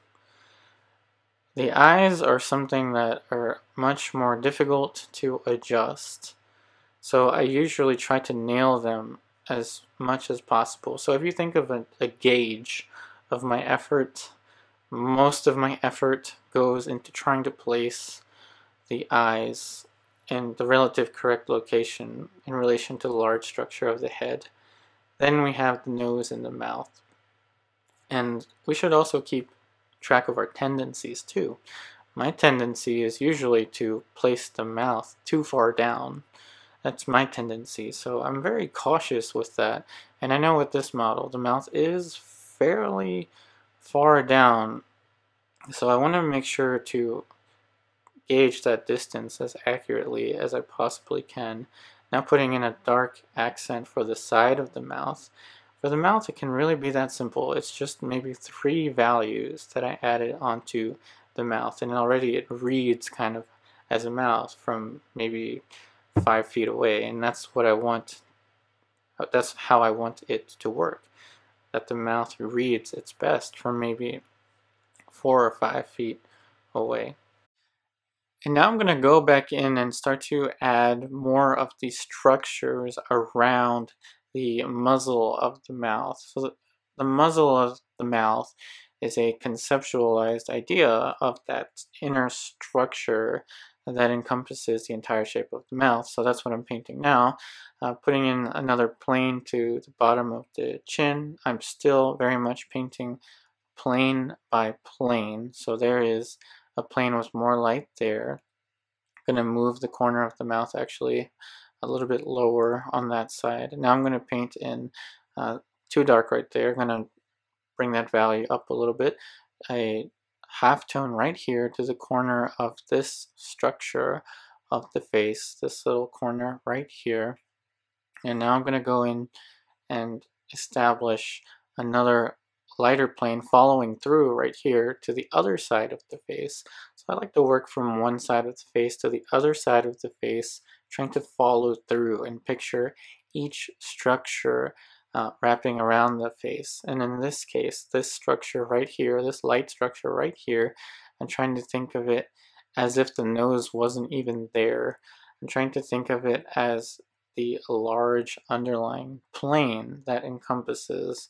The eyes are something that are much more difficult to adjust, so I usually try to nail them as much as possible. So if you think of a, a gauge of my effort, most of my effort goes into trying to place the eyes in the relative correct location in relation to the large structure of the head. Then we have the nose and the mouth. And we should also keep track of our tendencies too. My tendency is usually to place the mouth too far down. That's my tendency, so I'm very cautious with that. And I know with this model the mouth is fairly far down, so I want to make sure to gauge that distance as accurately as I possibly can. Now putting in a dark accent for the side of the mouth. For the mouth, it can really be that simple. It's just maybe three values that I added onto the mouth, and already it reads kind of as a mouth from maybe five feet away, and that's what I want. That's how I want it to work, that the mouth reads its best from maybe four or five feet away. And now I'm going to go back in and start to add more of the structures around the muzzle of the mouth. So the, the muzzle of the mouth is a conceptualized idea of that inner structure that encompasses the entire shape of the mouth. So that's what I'm painting now. Uh, putting in another plane to the bottom of the chin. I'm still very much painting plane by plane. So there is a plane with more light there. I'm going to move the corner of the mouth actually a little bit lower on that side. Now I'm going to paint in uh, too dark right there. I'm going to bring that value up a little bit. A half tone right here to the corner of this structure of the face, this little corner right here. And now I'm going to go in and establish another lighter plane following through right here to the other side of the face. So I like to work from one side of the face to the other side of the face, trying to follow through and picture each structure uh, wrapping around the face. And in this case, this structure right here, this light structure right here, I'm trying to think of it as if the nose wasn't even there. I'm trying to think of it as the large underlying plane that encompasses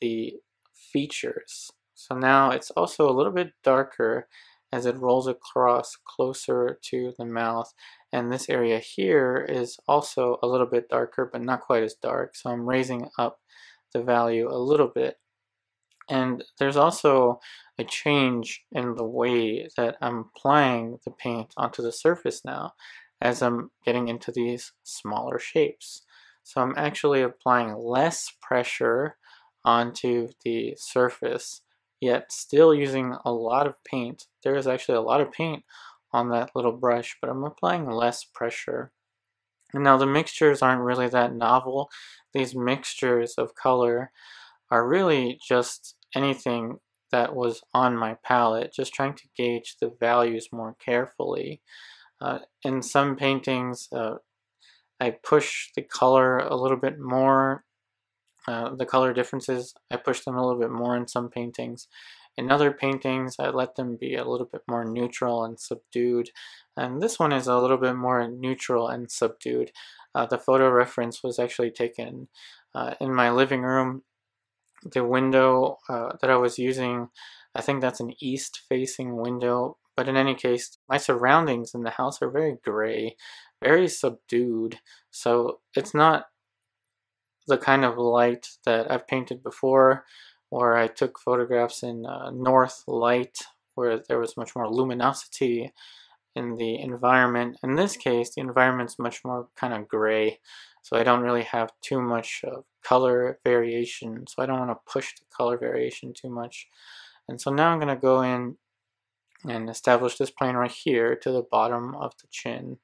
the features. So now it's also a little bit darker as it rolls across closer to the mouth, and this area here is also a little bit darker, but not quite as dark, so I'm raising up the value a little bit. And there's also a change in the way that I'm applying the paint onto the surface now as I'm getting into these smaller shapes. So I'm actually applying less pressure onto the surface, yet still using a lot of paint. There is actually a lot of paint on that little brush, but I'm applying less pressure. And now the mixtures aren't really that novel. These mixtures of color are really just anything that was on my palette, just trying to gauge the values more carefully. Uh, in some paintings, uh, I push the color a little bit more. Uh, the color differences, I push them a little bit more in some paintings. In other paintings, I let them be a little bit more neutral and subdued. And this one is a little bit more neutral and subdued. Uh, the photo reference was actually taken uh, in my living room. The window uh, that I was using, I think that's an east-facing window, But in any case, my surroundings in the house are very gray, very subdued, so it's not the kind of light that I've painted before, or I took photographs in uh, north light where there was much more luminosity in the environment. In this case, the environment's much more kind of gray, so I don't really have too much uh, color variation, so I don't want to push the color variation too much. And so now I'm going to go in and establish this plane right here to the bottom of the chin.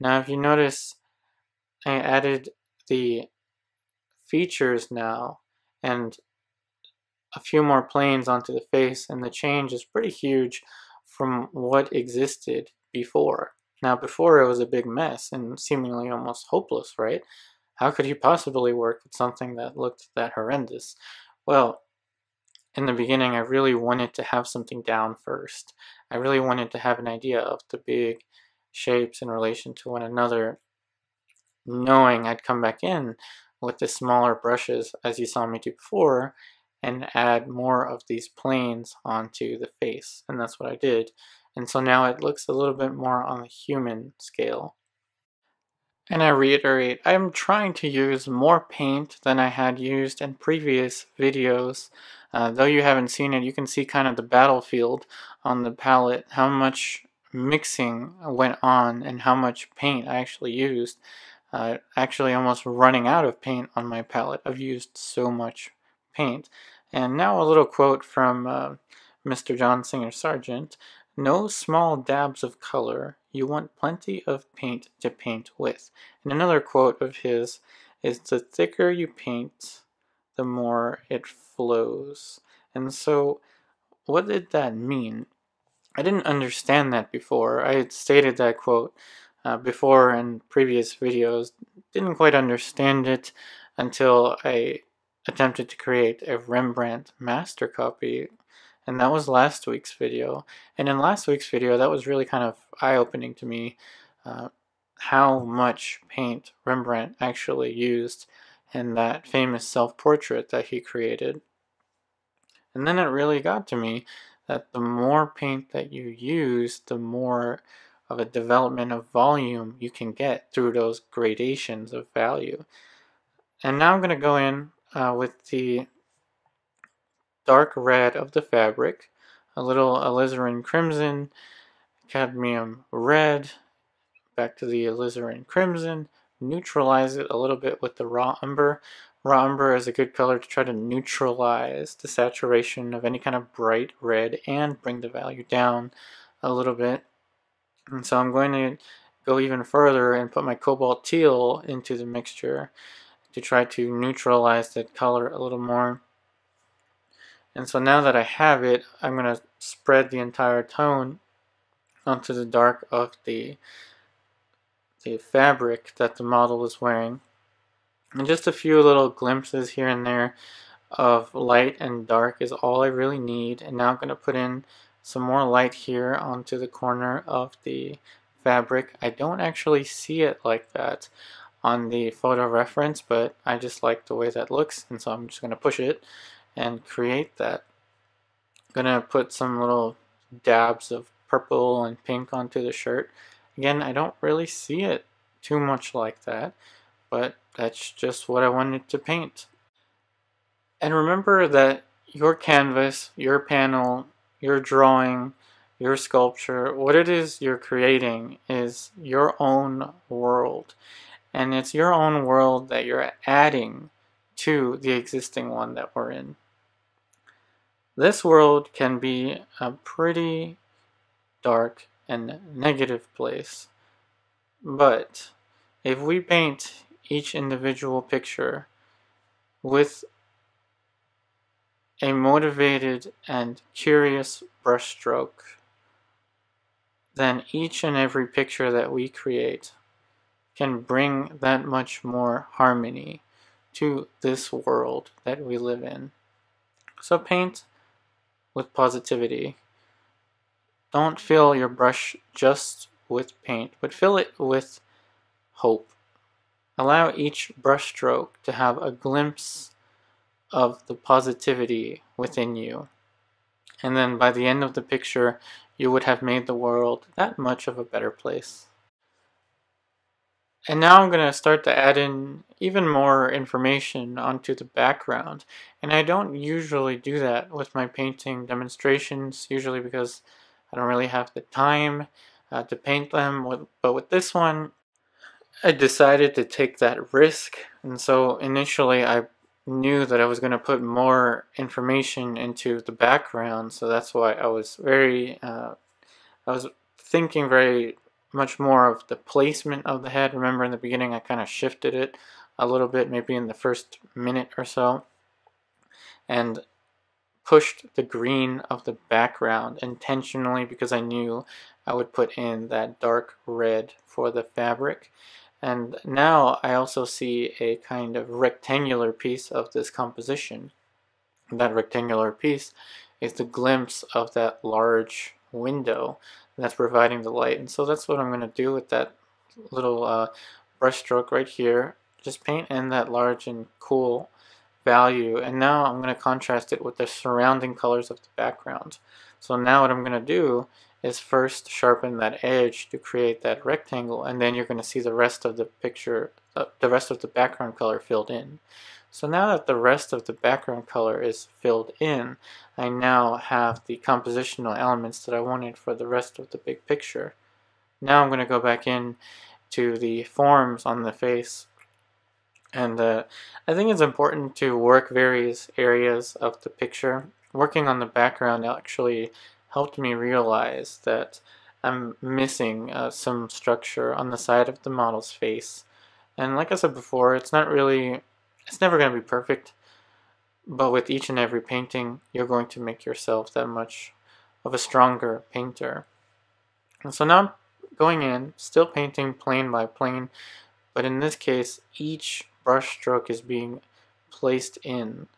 Now if you notice, I added the features now and a few more planes onto the face, and the change is pretty huge from what existed before. Now before it was a big mess and seemingly almost hopeless, right? How could he possibly work with something that looked that horrendous? Well, in the beginning I really wanted to have something down first. I really wanted to have an idea of the big shapes in relation to one another, knowing I'd come back in with the smaller brushes as you saw me do before and add more of these planes onto the face, and that's what I did. And so now it looks a little bit more on the human scale. And I reiterate, I'm trying to use more paint than I had used in previous videos. Uh, though you haven't seen it, you can see kind of the battlefield on the palette, how much mixing went on and how much paint I actually used. Uh, actually almost running out of paint on my palette. I've used so much paint. And now a little quote from uh, Mister John Singer Sargent. "No small dabs of color. You want plenty of paint to paint with." And another quote of his is, "The thicker you paint, the more it flows." And so what did that mean? I didn't understand that before. I had stated that quote uh, before in previous videos. Didn't quite understand it until I attempted to create a Rembrandt master copy, and that was last week's video. And in last week's video, that was really kind of eye-opening to me, uh, how much paint Rembrandt actually used in that famous self-portrait that he created. And then it really got to me that the more paint that you use, the more of a development of volume you can get through those gradations of value. And now I'm going to go in uh, with the dark red of the fabric, a little alizarin crimson, cadmium red, back to the alizarin crimson, neutralize it a little bit with the raw umber. Raw umber is a good color to try to neutralize the saturation of any kind of bright red and bring the value down a little bit. And so I'm going to go even further and put my cobalt teal into the mixture to try to neutralize that color a little more. And so now that I have it, I'm going to spread the entire tone onto the dark of the, the fabric that the model is wearing. And just a few little glimpses here and there of light and dark is all I really need. And now I'm going to put in some more light here onto the corner of the fabric. I don't actually see it like that on the photo reference, but I just like the way that looks, and so I'm just going to push it and create that. I'm going to put some little dabs of purple and pink onto the shirt. Again, I don't really see it too much like that, but that's just what I wanted to paint. And remember that your canvas, your panel, your drawing, your sculpture, what it is you're creating is your own world. And it's your own world that you're adding to the existing one that we're in. This world can be a pretty dark and negative place, but if we paint each individual picture with a motivated and curious brushstroke, then each and every picture that we create can bring that much more harmony to this world that we live in. So paint with positivity. Don't fill your brush just with paint, but fill it with hope. Allow each brushstroke to have a glimpse of the positivity within you. And then by the end of the picture, you would have made the world that much of a better place. And now I'm going to start to add in even more information onto the background. And I don't usually do that with my painting demonstrations, usually because I don't really have the time uh, to paint them. With, but with this one, I decided to take that risk. And so initially I knew that I was going to put more information into the background. So that's why I was very, uh, I was thinking very much more of the placement of the head. Remember in the beginning I kind of shifted it a little bit, maybe in the first minute or so, and pushed the green of the background intentionally because I knew I would put in that dark red for the fabric. And now I also see a kind of rectangular piece of this composition. That rectangular piece is the glimpse of that large window that's providing the light. And so that's what I'm going to do with that little uh, brush stroke right here. Just paint in that large and cool value. And now I'm going to contrast it with the surrounding colors of the background. So now what I'm going to do is first sharpen that edge to create that rectangle, and then you're going to see the rest of the picture, uh, the rest of the background color filled in. So now that the rest of the background color is filled in, I now have the compositional elements that I wanted for the rest of the big picture. Now I'm going to go back in to the forms on the face, and uh, I think it's important to work various areas of the picture. Working on the background actually helped me realize that I'm missing uh, some structure on the side of the model's face. And like I said before, it's not really it's never going to be perfect, but with each and every painting, you're going to make yourself that much of a stronger painter. And so now I'm going in, still painting plane by plane, but in this case, each brush stroke is being placed in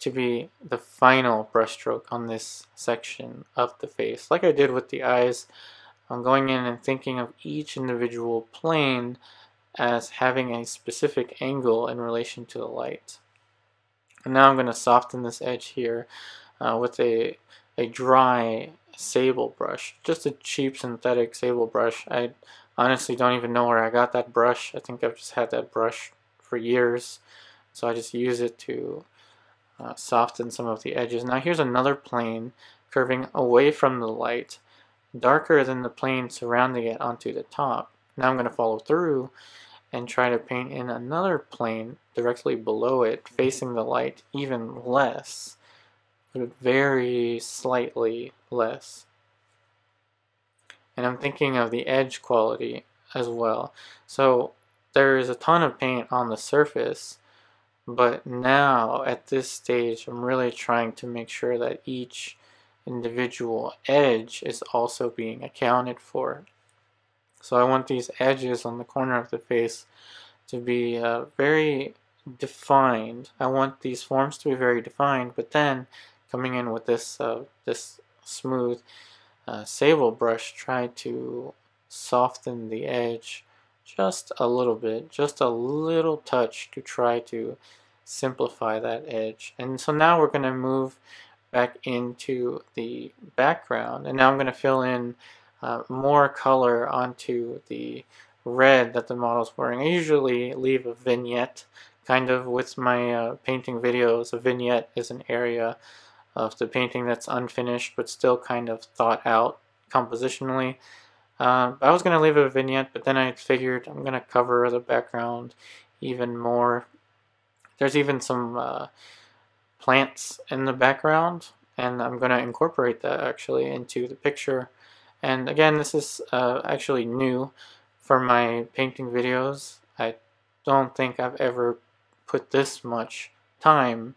to be the final brush stroke on this section of the face. Like I did with the eyes, I'm going in and thinking of each individual plane as having a specific angle in relation to the light. And now I'm going to soften this edge here uh, with a, a dry sable brush, just a cheap synthetic sable brush. I honestly don't even know where I got that brush. I think I've just had that brush for years, so I just use it to uh, soften some of the edges. Now here's another plane curving away from the light, darker than the plane surrounding it onto the top. Now I'm going to follow through and try to paint in another plane directly below it, facing the light even less, but very slightly less. And I'm thinking of the edge quality as well. So there is a ton of paint on the surface, but now at this stage I'm really trying to make sure that each individual edge is also being accounted for. So I want these edges on the corner of the face to be uh, very defined. I want these forms to be very defined, but then coming in with this uh, this smooth uh, sable brush, try to soften the edge just a little bit, just a little touch to try to simplify that edge. And so now we're going to move back into the background, and now I'm going to fill in Uh, more color onto the red that the model's wearing. I usually leave a vignette, kind of with my uh, painting videos. A vignette is an area of the painting that's unfinished but still kind of thought out compositionally. Uh, I was going to leave a vignette, but then I figured I'm going to cover the background even more. There's even some uh, plants in the background, and I'm going to incorporate that actually into the picture. And again, this is uh, actually new for my painting videos. I don't think I've ever put this much time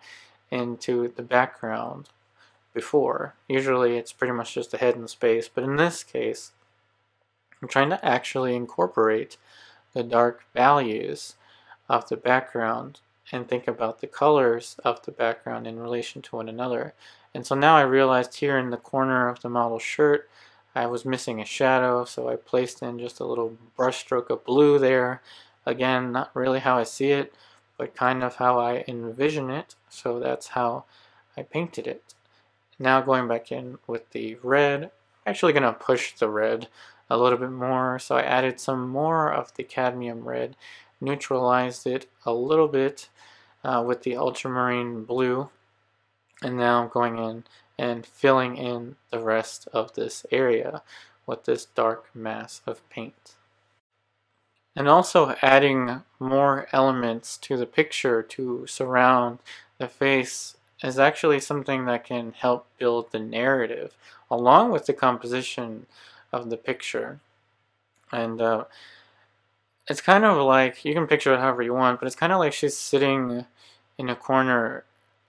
into the background before. Usually it's pretty much just a head in space, but in this case, I'm trying to actually incorporate the dark values of the background and think about the colors of the background in relation to one another. And so now I realized here in the corner of the model's shirt, I was missing a shadow, so I placed in just a little brushstroke of blue there. Again, not really how I see it, but kind of how I envision it, so that's how I painted it. Now going back in with the red, actually going to push the red a little bit more, so I added some more of the cadmium red, neutralized it a little bit uh, with the ultramarine blue, and now I'm going in and filling in the rest of this area with this dark mass of paint. And also adding more elements to the picture to surround the face is actually something that can help build the narrative along with the composition of the picture. And uh, it's kind of like, you can picture it however you want, but it's kind of like she's sitting in a corner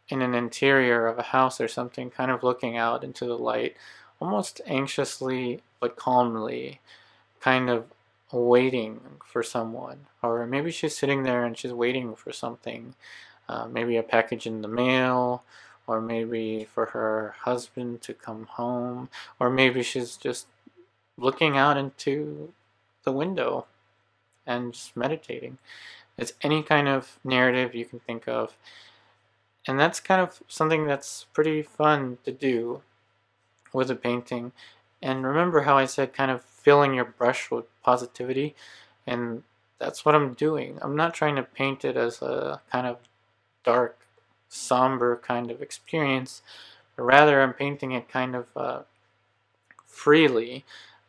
in an interior of a house or something, kind of looking out into the light, almost anxiously but calmly, kind of waiting for someone. Or maybe she's sitting there and she's waiting for something, uh, maybe a package in the mail, or maybe for her husband to come home, or maybe she's just looking out into the window and just meditating. It's any kind of narrative you can think of, and that's kind of something that's pretty fun to do with a painting. And remember how I said kind of filling your brush with positivity, and that's what I'm doing. I'm not trying to paint it as a kind of dark, somber kind of experience, but rather I'm painting it kind of uh, freely,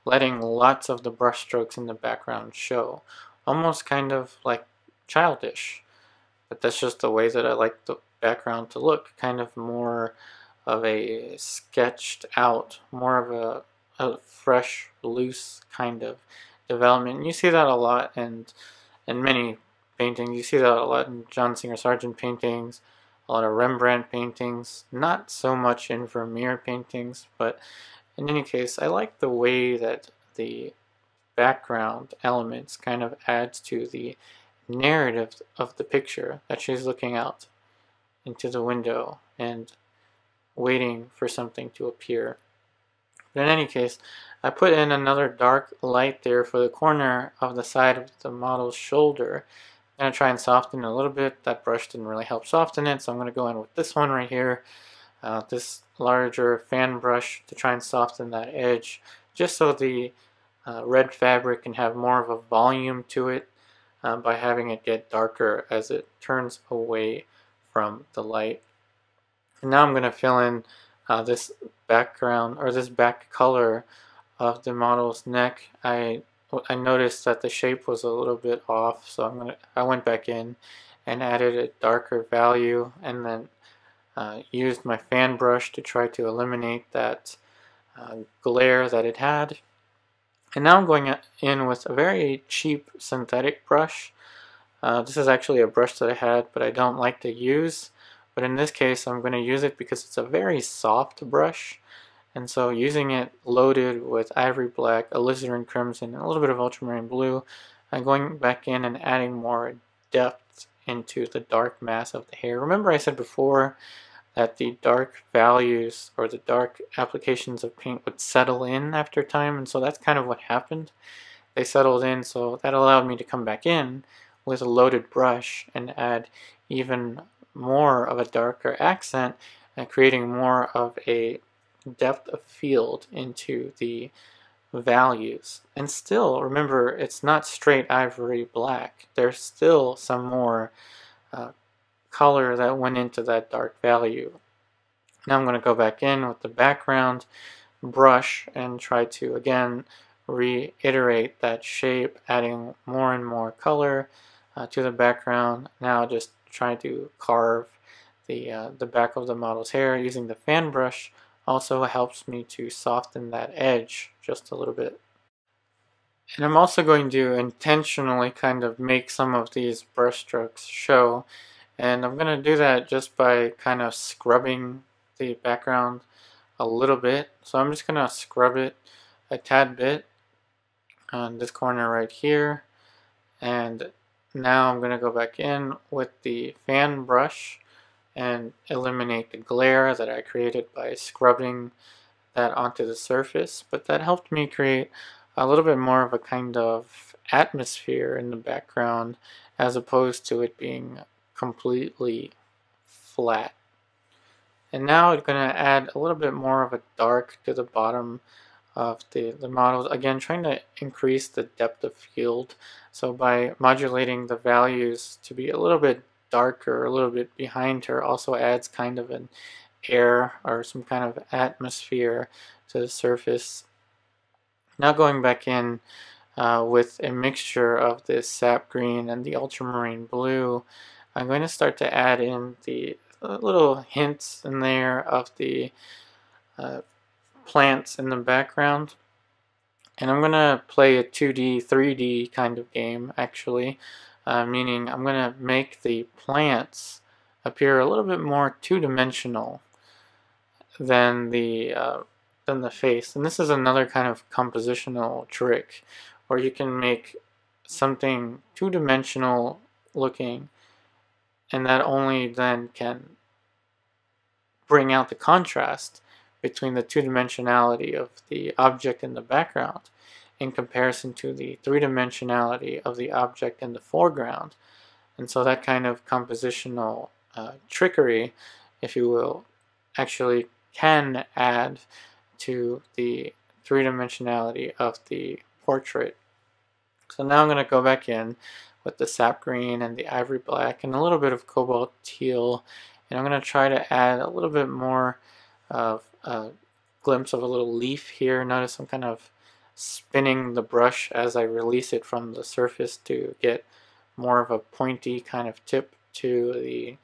letting lots of the brushstrokes in the background show, almost kind of like childish. But that's just the way that I like the background to look, kind of more of a sketched out, more of a, a fresh, loose kind of development. You see that a lot in, in many paintings. You see that a lot in John Singer Sargent paintings, a lot of Rembrandt paintings, not so much in Vermeer paintings, but in any case, I like the way that the background elements kind of adds to the narrative of the picture, that she's looking out into the window and waiting for something to appear. But in any case, I put in another dark light there for the corner of the side of the model's shoulder. I'm going to try and soften it a little bit. That brush didn't really help soften it, so I'm going to go in with this one right here. Uh, this larger fan brush to try and soften that edge, just so the uh, red fabric can have more of a volume to it uh, by having it get darker as it turns away from the light. And now I'm going to fill in uh, this background, or this back color of the model's neck. I I noticed that the shape was a little bit off, so I'm gonna I went back in and added a darker value, and then Uh, used my fan brush to try to eliminate that uh, glare that it had. And now I'm going in with a very cheap synthetic brush. Uh, this is actually a brush that I had, but I don't like to use. But in this case, I'm going to use it because it's a very soft brush. And so using it loaded with Ivory Black, Alizarin Crimson, and a little bit of Ultramarine Blue, I'm going back in and adding more depth into the dark mass of the hair. Remember I said before that the dark values or the dark applications of paint would settle in after time, and so that's kind of what happened. They settled in, so that allowed me to come back in with a loaded brush and add even more of a darker accent, and creating more of a depth of field into the values. And still, remember, it's not straight ivory black. There's still some more uh, color that went into that dark value. Now I'm going to go back in with the background brush and try to again reiterate that shape, adding more and more color uh, to the background. Now just trying to carve the uh, the back of the model's hair using the fan brush. Also helps me to soften that edge just a little bit. And I'm also going to intentionally kind of make some of these brush strokes show, and I'm going to do that just by kind of scrubbing the background a little bit. So I'm just going to scrub it a tad bit on this corner right here, and now I'm going to go back in with the fan brush and eliminate the glare that I created by scrubbing that onto the surface. But that helped me create a little bit more of a kind of atmosphere in the background, as opposed to it being completely flat. And now I'm going to add a little bit more of a dark to the bottom of the, the models. Again, trying to increase the depth of field. So by modulating the values to be a little bit darker, a little bit behind her, also adds kind of an air or some kind of atmosphere to the surface. Now going back in uh, with a mixture of this sap green and the ultramarine blue, I'm going to start to add in the little hints in there of the uh, plants in the background. And I'm going to play a two D, three D kind of game, actually, uh, meaning I'm going to make the plants appear a little bit more two-dimensional than the uh, than the face. And this is another kind of compositional trick, where you can make something two-dimensional looking, and that only then can bring out the contrast between the two-dimensionality of the object in the background in comparison to the three-dimensionality of the object in the foreground. And so that kind of compositional uh, trickery, if you will, actually can add to the three-dimensionality of the portrait. So now I'm going to go back in with the sap green and the ivory black and a little bit of cobalt teal, and I'm going to try to add a little bit more of a glimpse of a little leaf here. Notice I'm kind of spinning the brush as I release it from the surface to get more of a pointy kind of tip to the,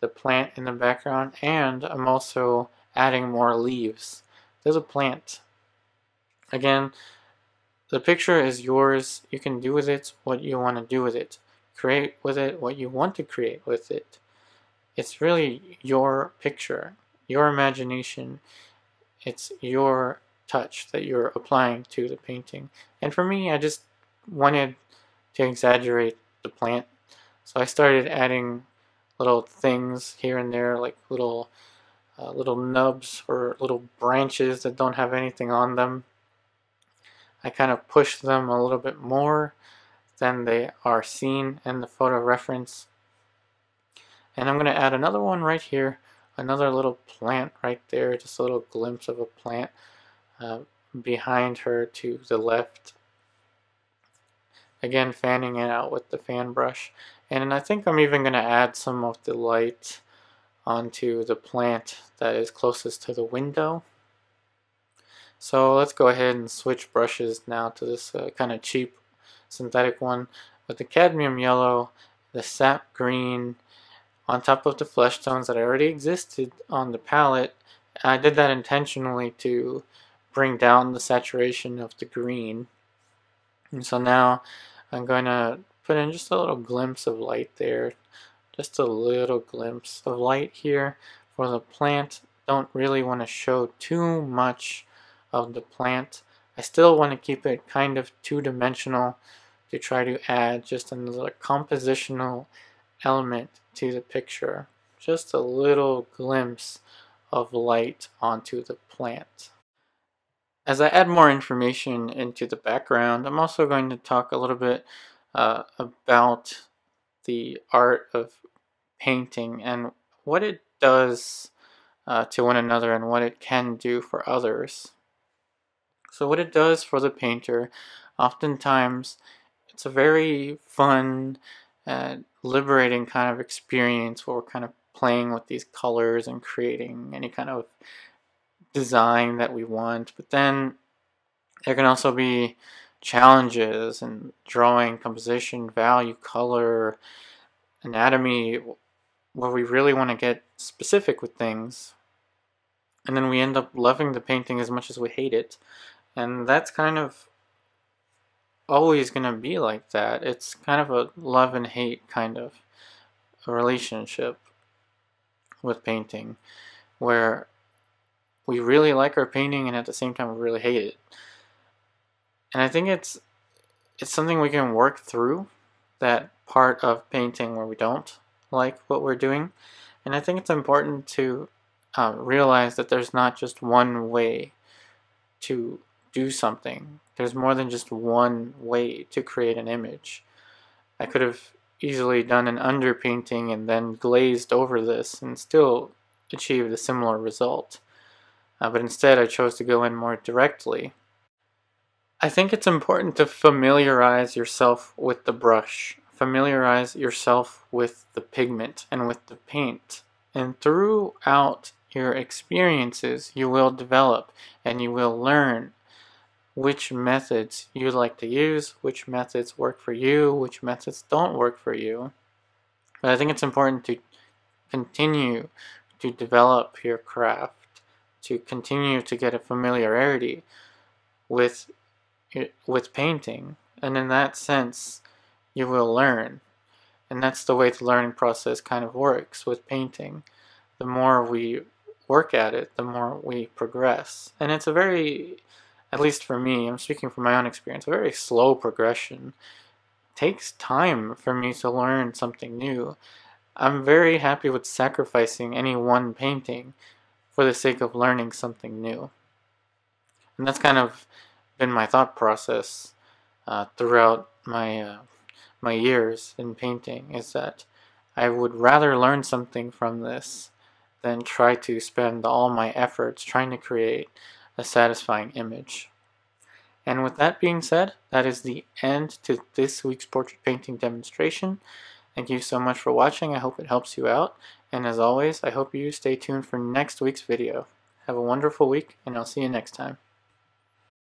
the plant in the background, and I'm also adding more leaves. There's a plant. Again, the picture is yours. You can do with it what you want to do with it. Create with it what you want to create with it. It's really your picture, your imagination. It's your touch that you're applying to the painting. And for me, I just wanted to exaggerate the plant. So I started adding little things here and there, like little, uh, little nubs or little branches that don't have anything on them. I kind of push them a little bit more than they are seen in the photo reference. And I'm going to add another one right here, another little plant right there, just a little glimpse of a plant uh, behind her to the left. Again, fanning it out with the fan brush. And I think I'm even going to add some of the light onto the plant that is closest to the window. So let's go ahead and switch brushes now to this uh, kind of cheap synthetic one with the cadmium yellow, the sap green, on top of the flesh tones that already existed on the palette. I did that intentionally to bring down the saturation of the green. And so now I'm going to put in just a little glimpse of light there, just a little glimpse of light here for the plant. Don't really want to show too much of the plant. I still want to keep it kind of two-dimensional to try to add just another compositional element to the picture. Just a little glimpse of light onto the plant. As I add more information into the background, I'm also going to talk a little bit uh, about the art of painting and what it does uh, to one another and what it can do for others. So what it does for the painter, oftentimes it's a very fun, uh, liberating kind of experience where we're kind of playing with these colors and creating any kind of design that we want. But then there can also be challenges in drawing, composition, value, color, anatomy, where we really want to get specific with things. And then we end up loving the painting as much as we hate it. And that's kind of always going to be like that. It's kind of a love and hate kind of a relationship with painting, where we really like our painting and at the same time we really hate it. And I think it's it's something we can work through, that part of painting where we don't like what we're doing. And I think it's important to uh, realize that there's not just one way to do something. There's more than just one way to create an image. I could have easily done an underpainting and then glazed over this and still achieved a similar result. Uh, but instead I chose to go in more directly I think it's important to familiarize yourself with the brush, familiarize yourself with the pigment and with the paint, and throughout your experiences you will develop and you will learn which methods you like to use, which methods work for you, which methods don't work for you. But I think it's important to continue to develop your craft, to continue to get a familiarity with with painting, and in that sense you will learn. And that's the way the learning process kind of works with painting. The more we work at it, the more we progress. And it's a very, at least for me, I'm speaking from my own experience, a very slow progression. It takes time for me to learn something new. I'm very happy with sacrificing any one painting for the sake of learning something new. And that's kind of been my thought process uh, throughout my uh, my years in painting, is that I would rather learn something from this than try to spend all my efforts trying to create a satisfying image. And with that being said, that is the end to this week's portrait painting demonstration. Thank you so much for watching. I hope it helps you out. And as always, I hope you stay tuned for next week's video. Have a wonderful week, and I'll see you next time.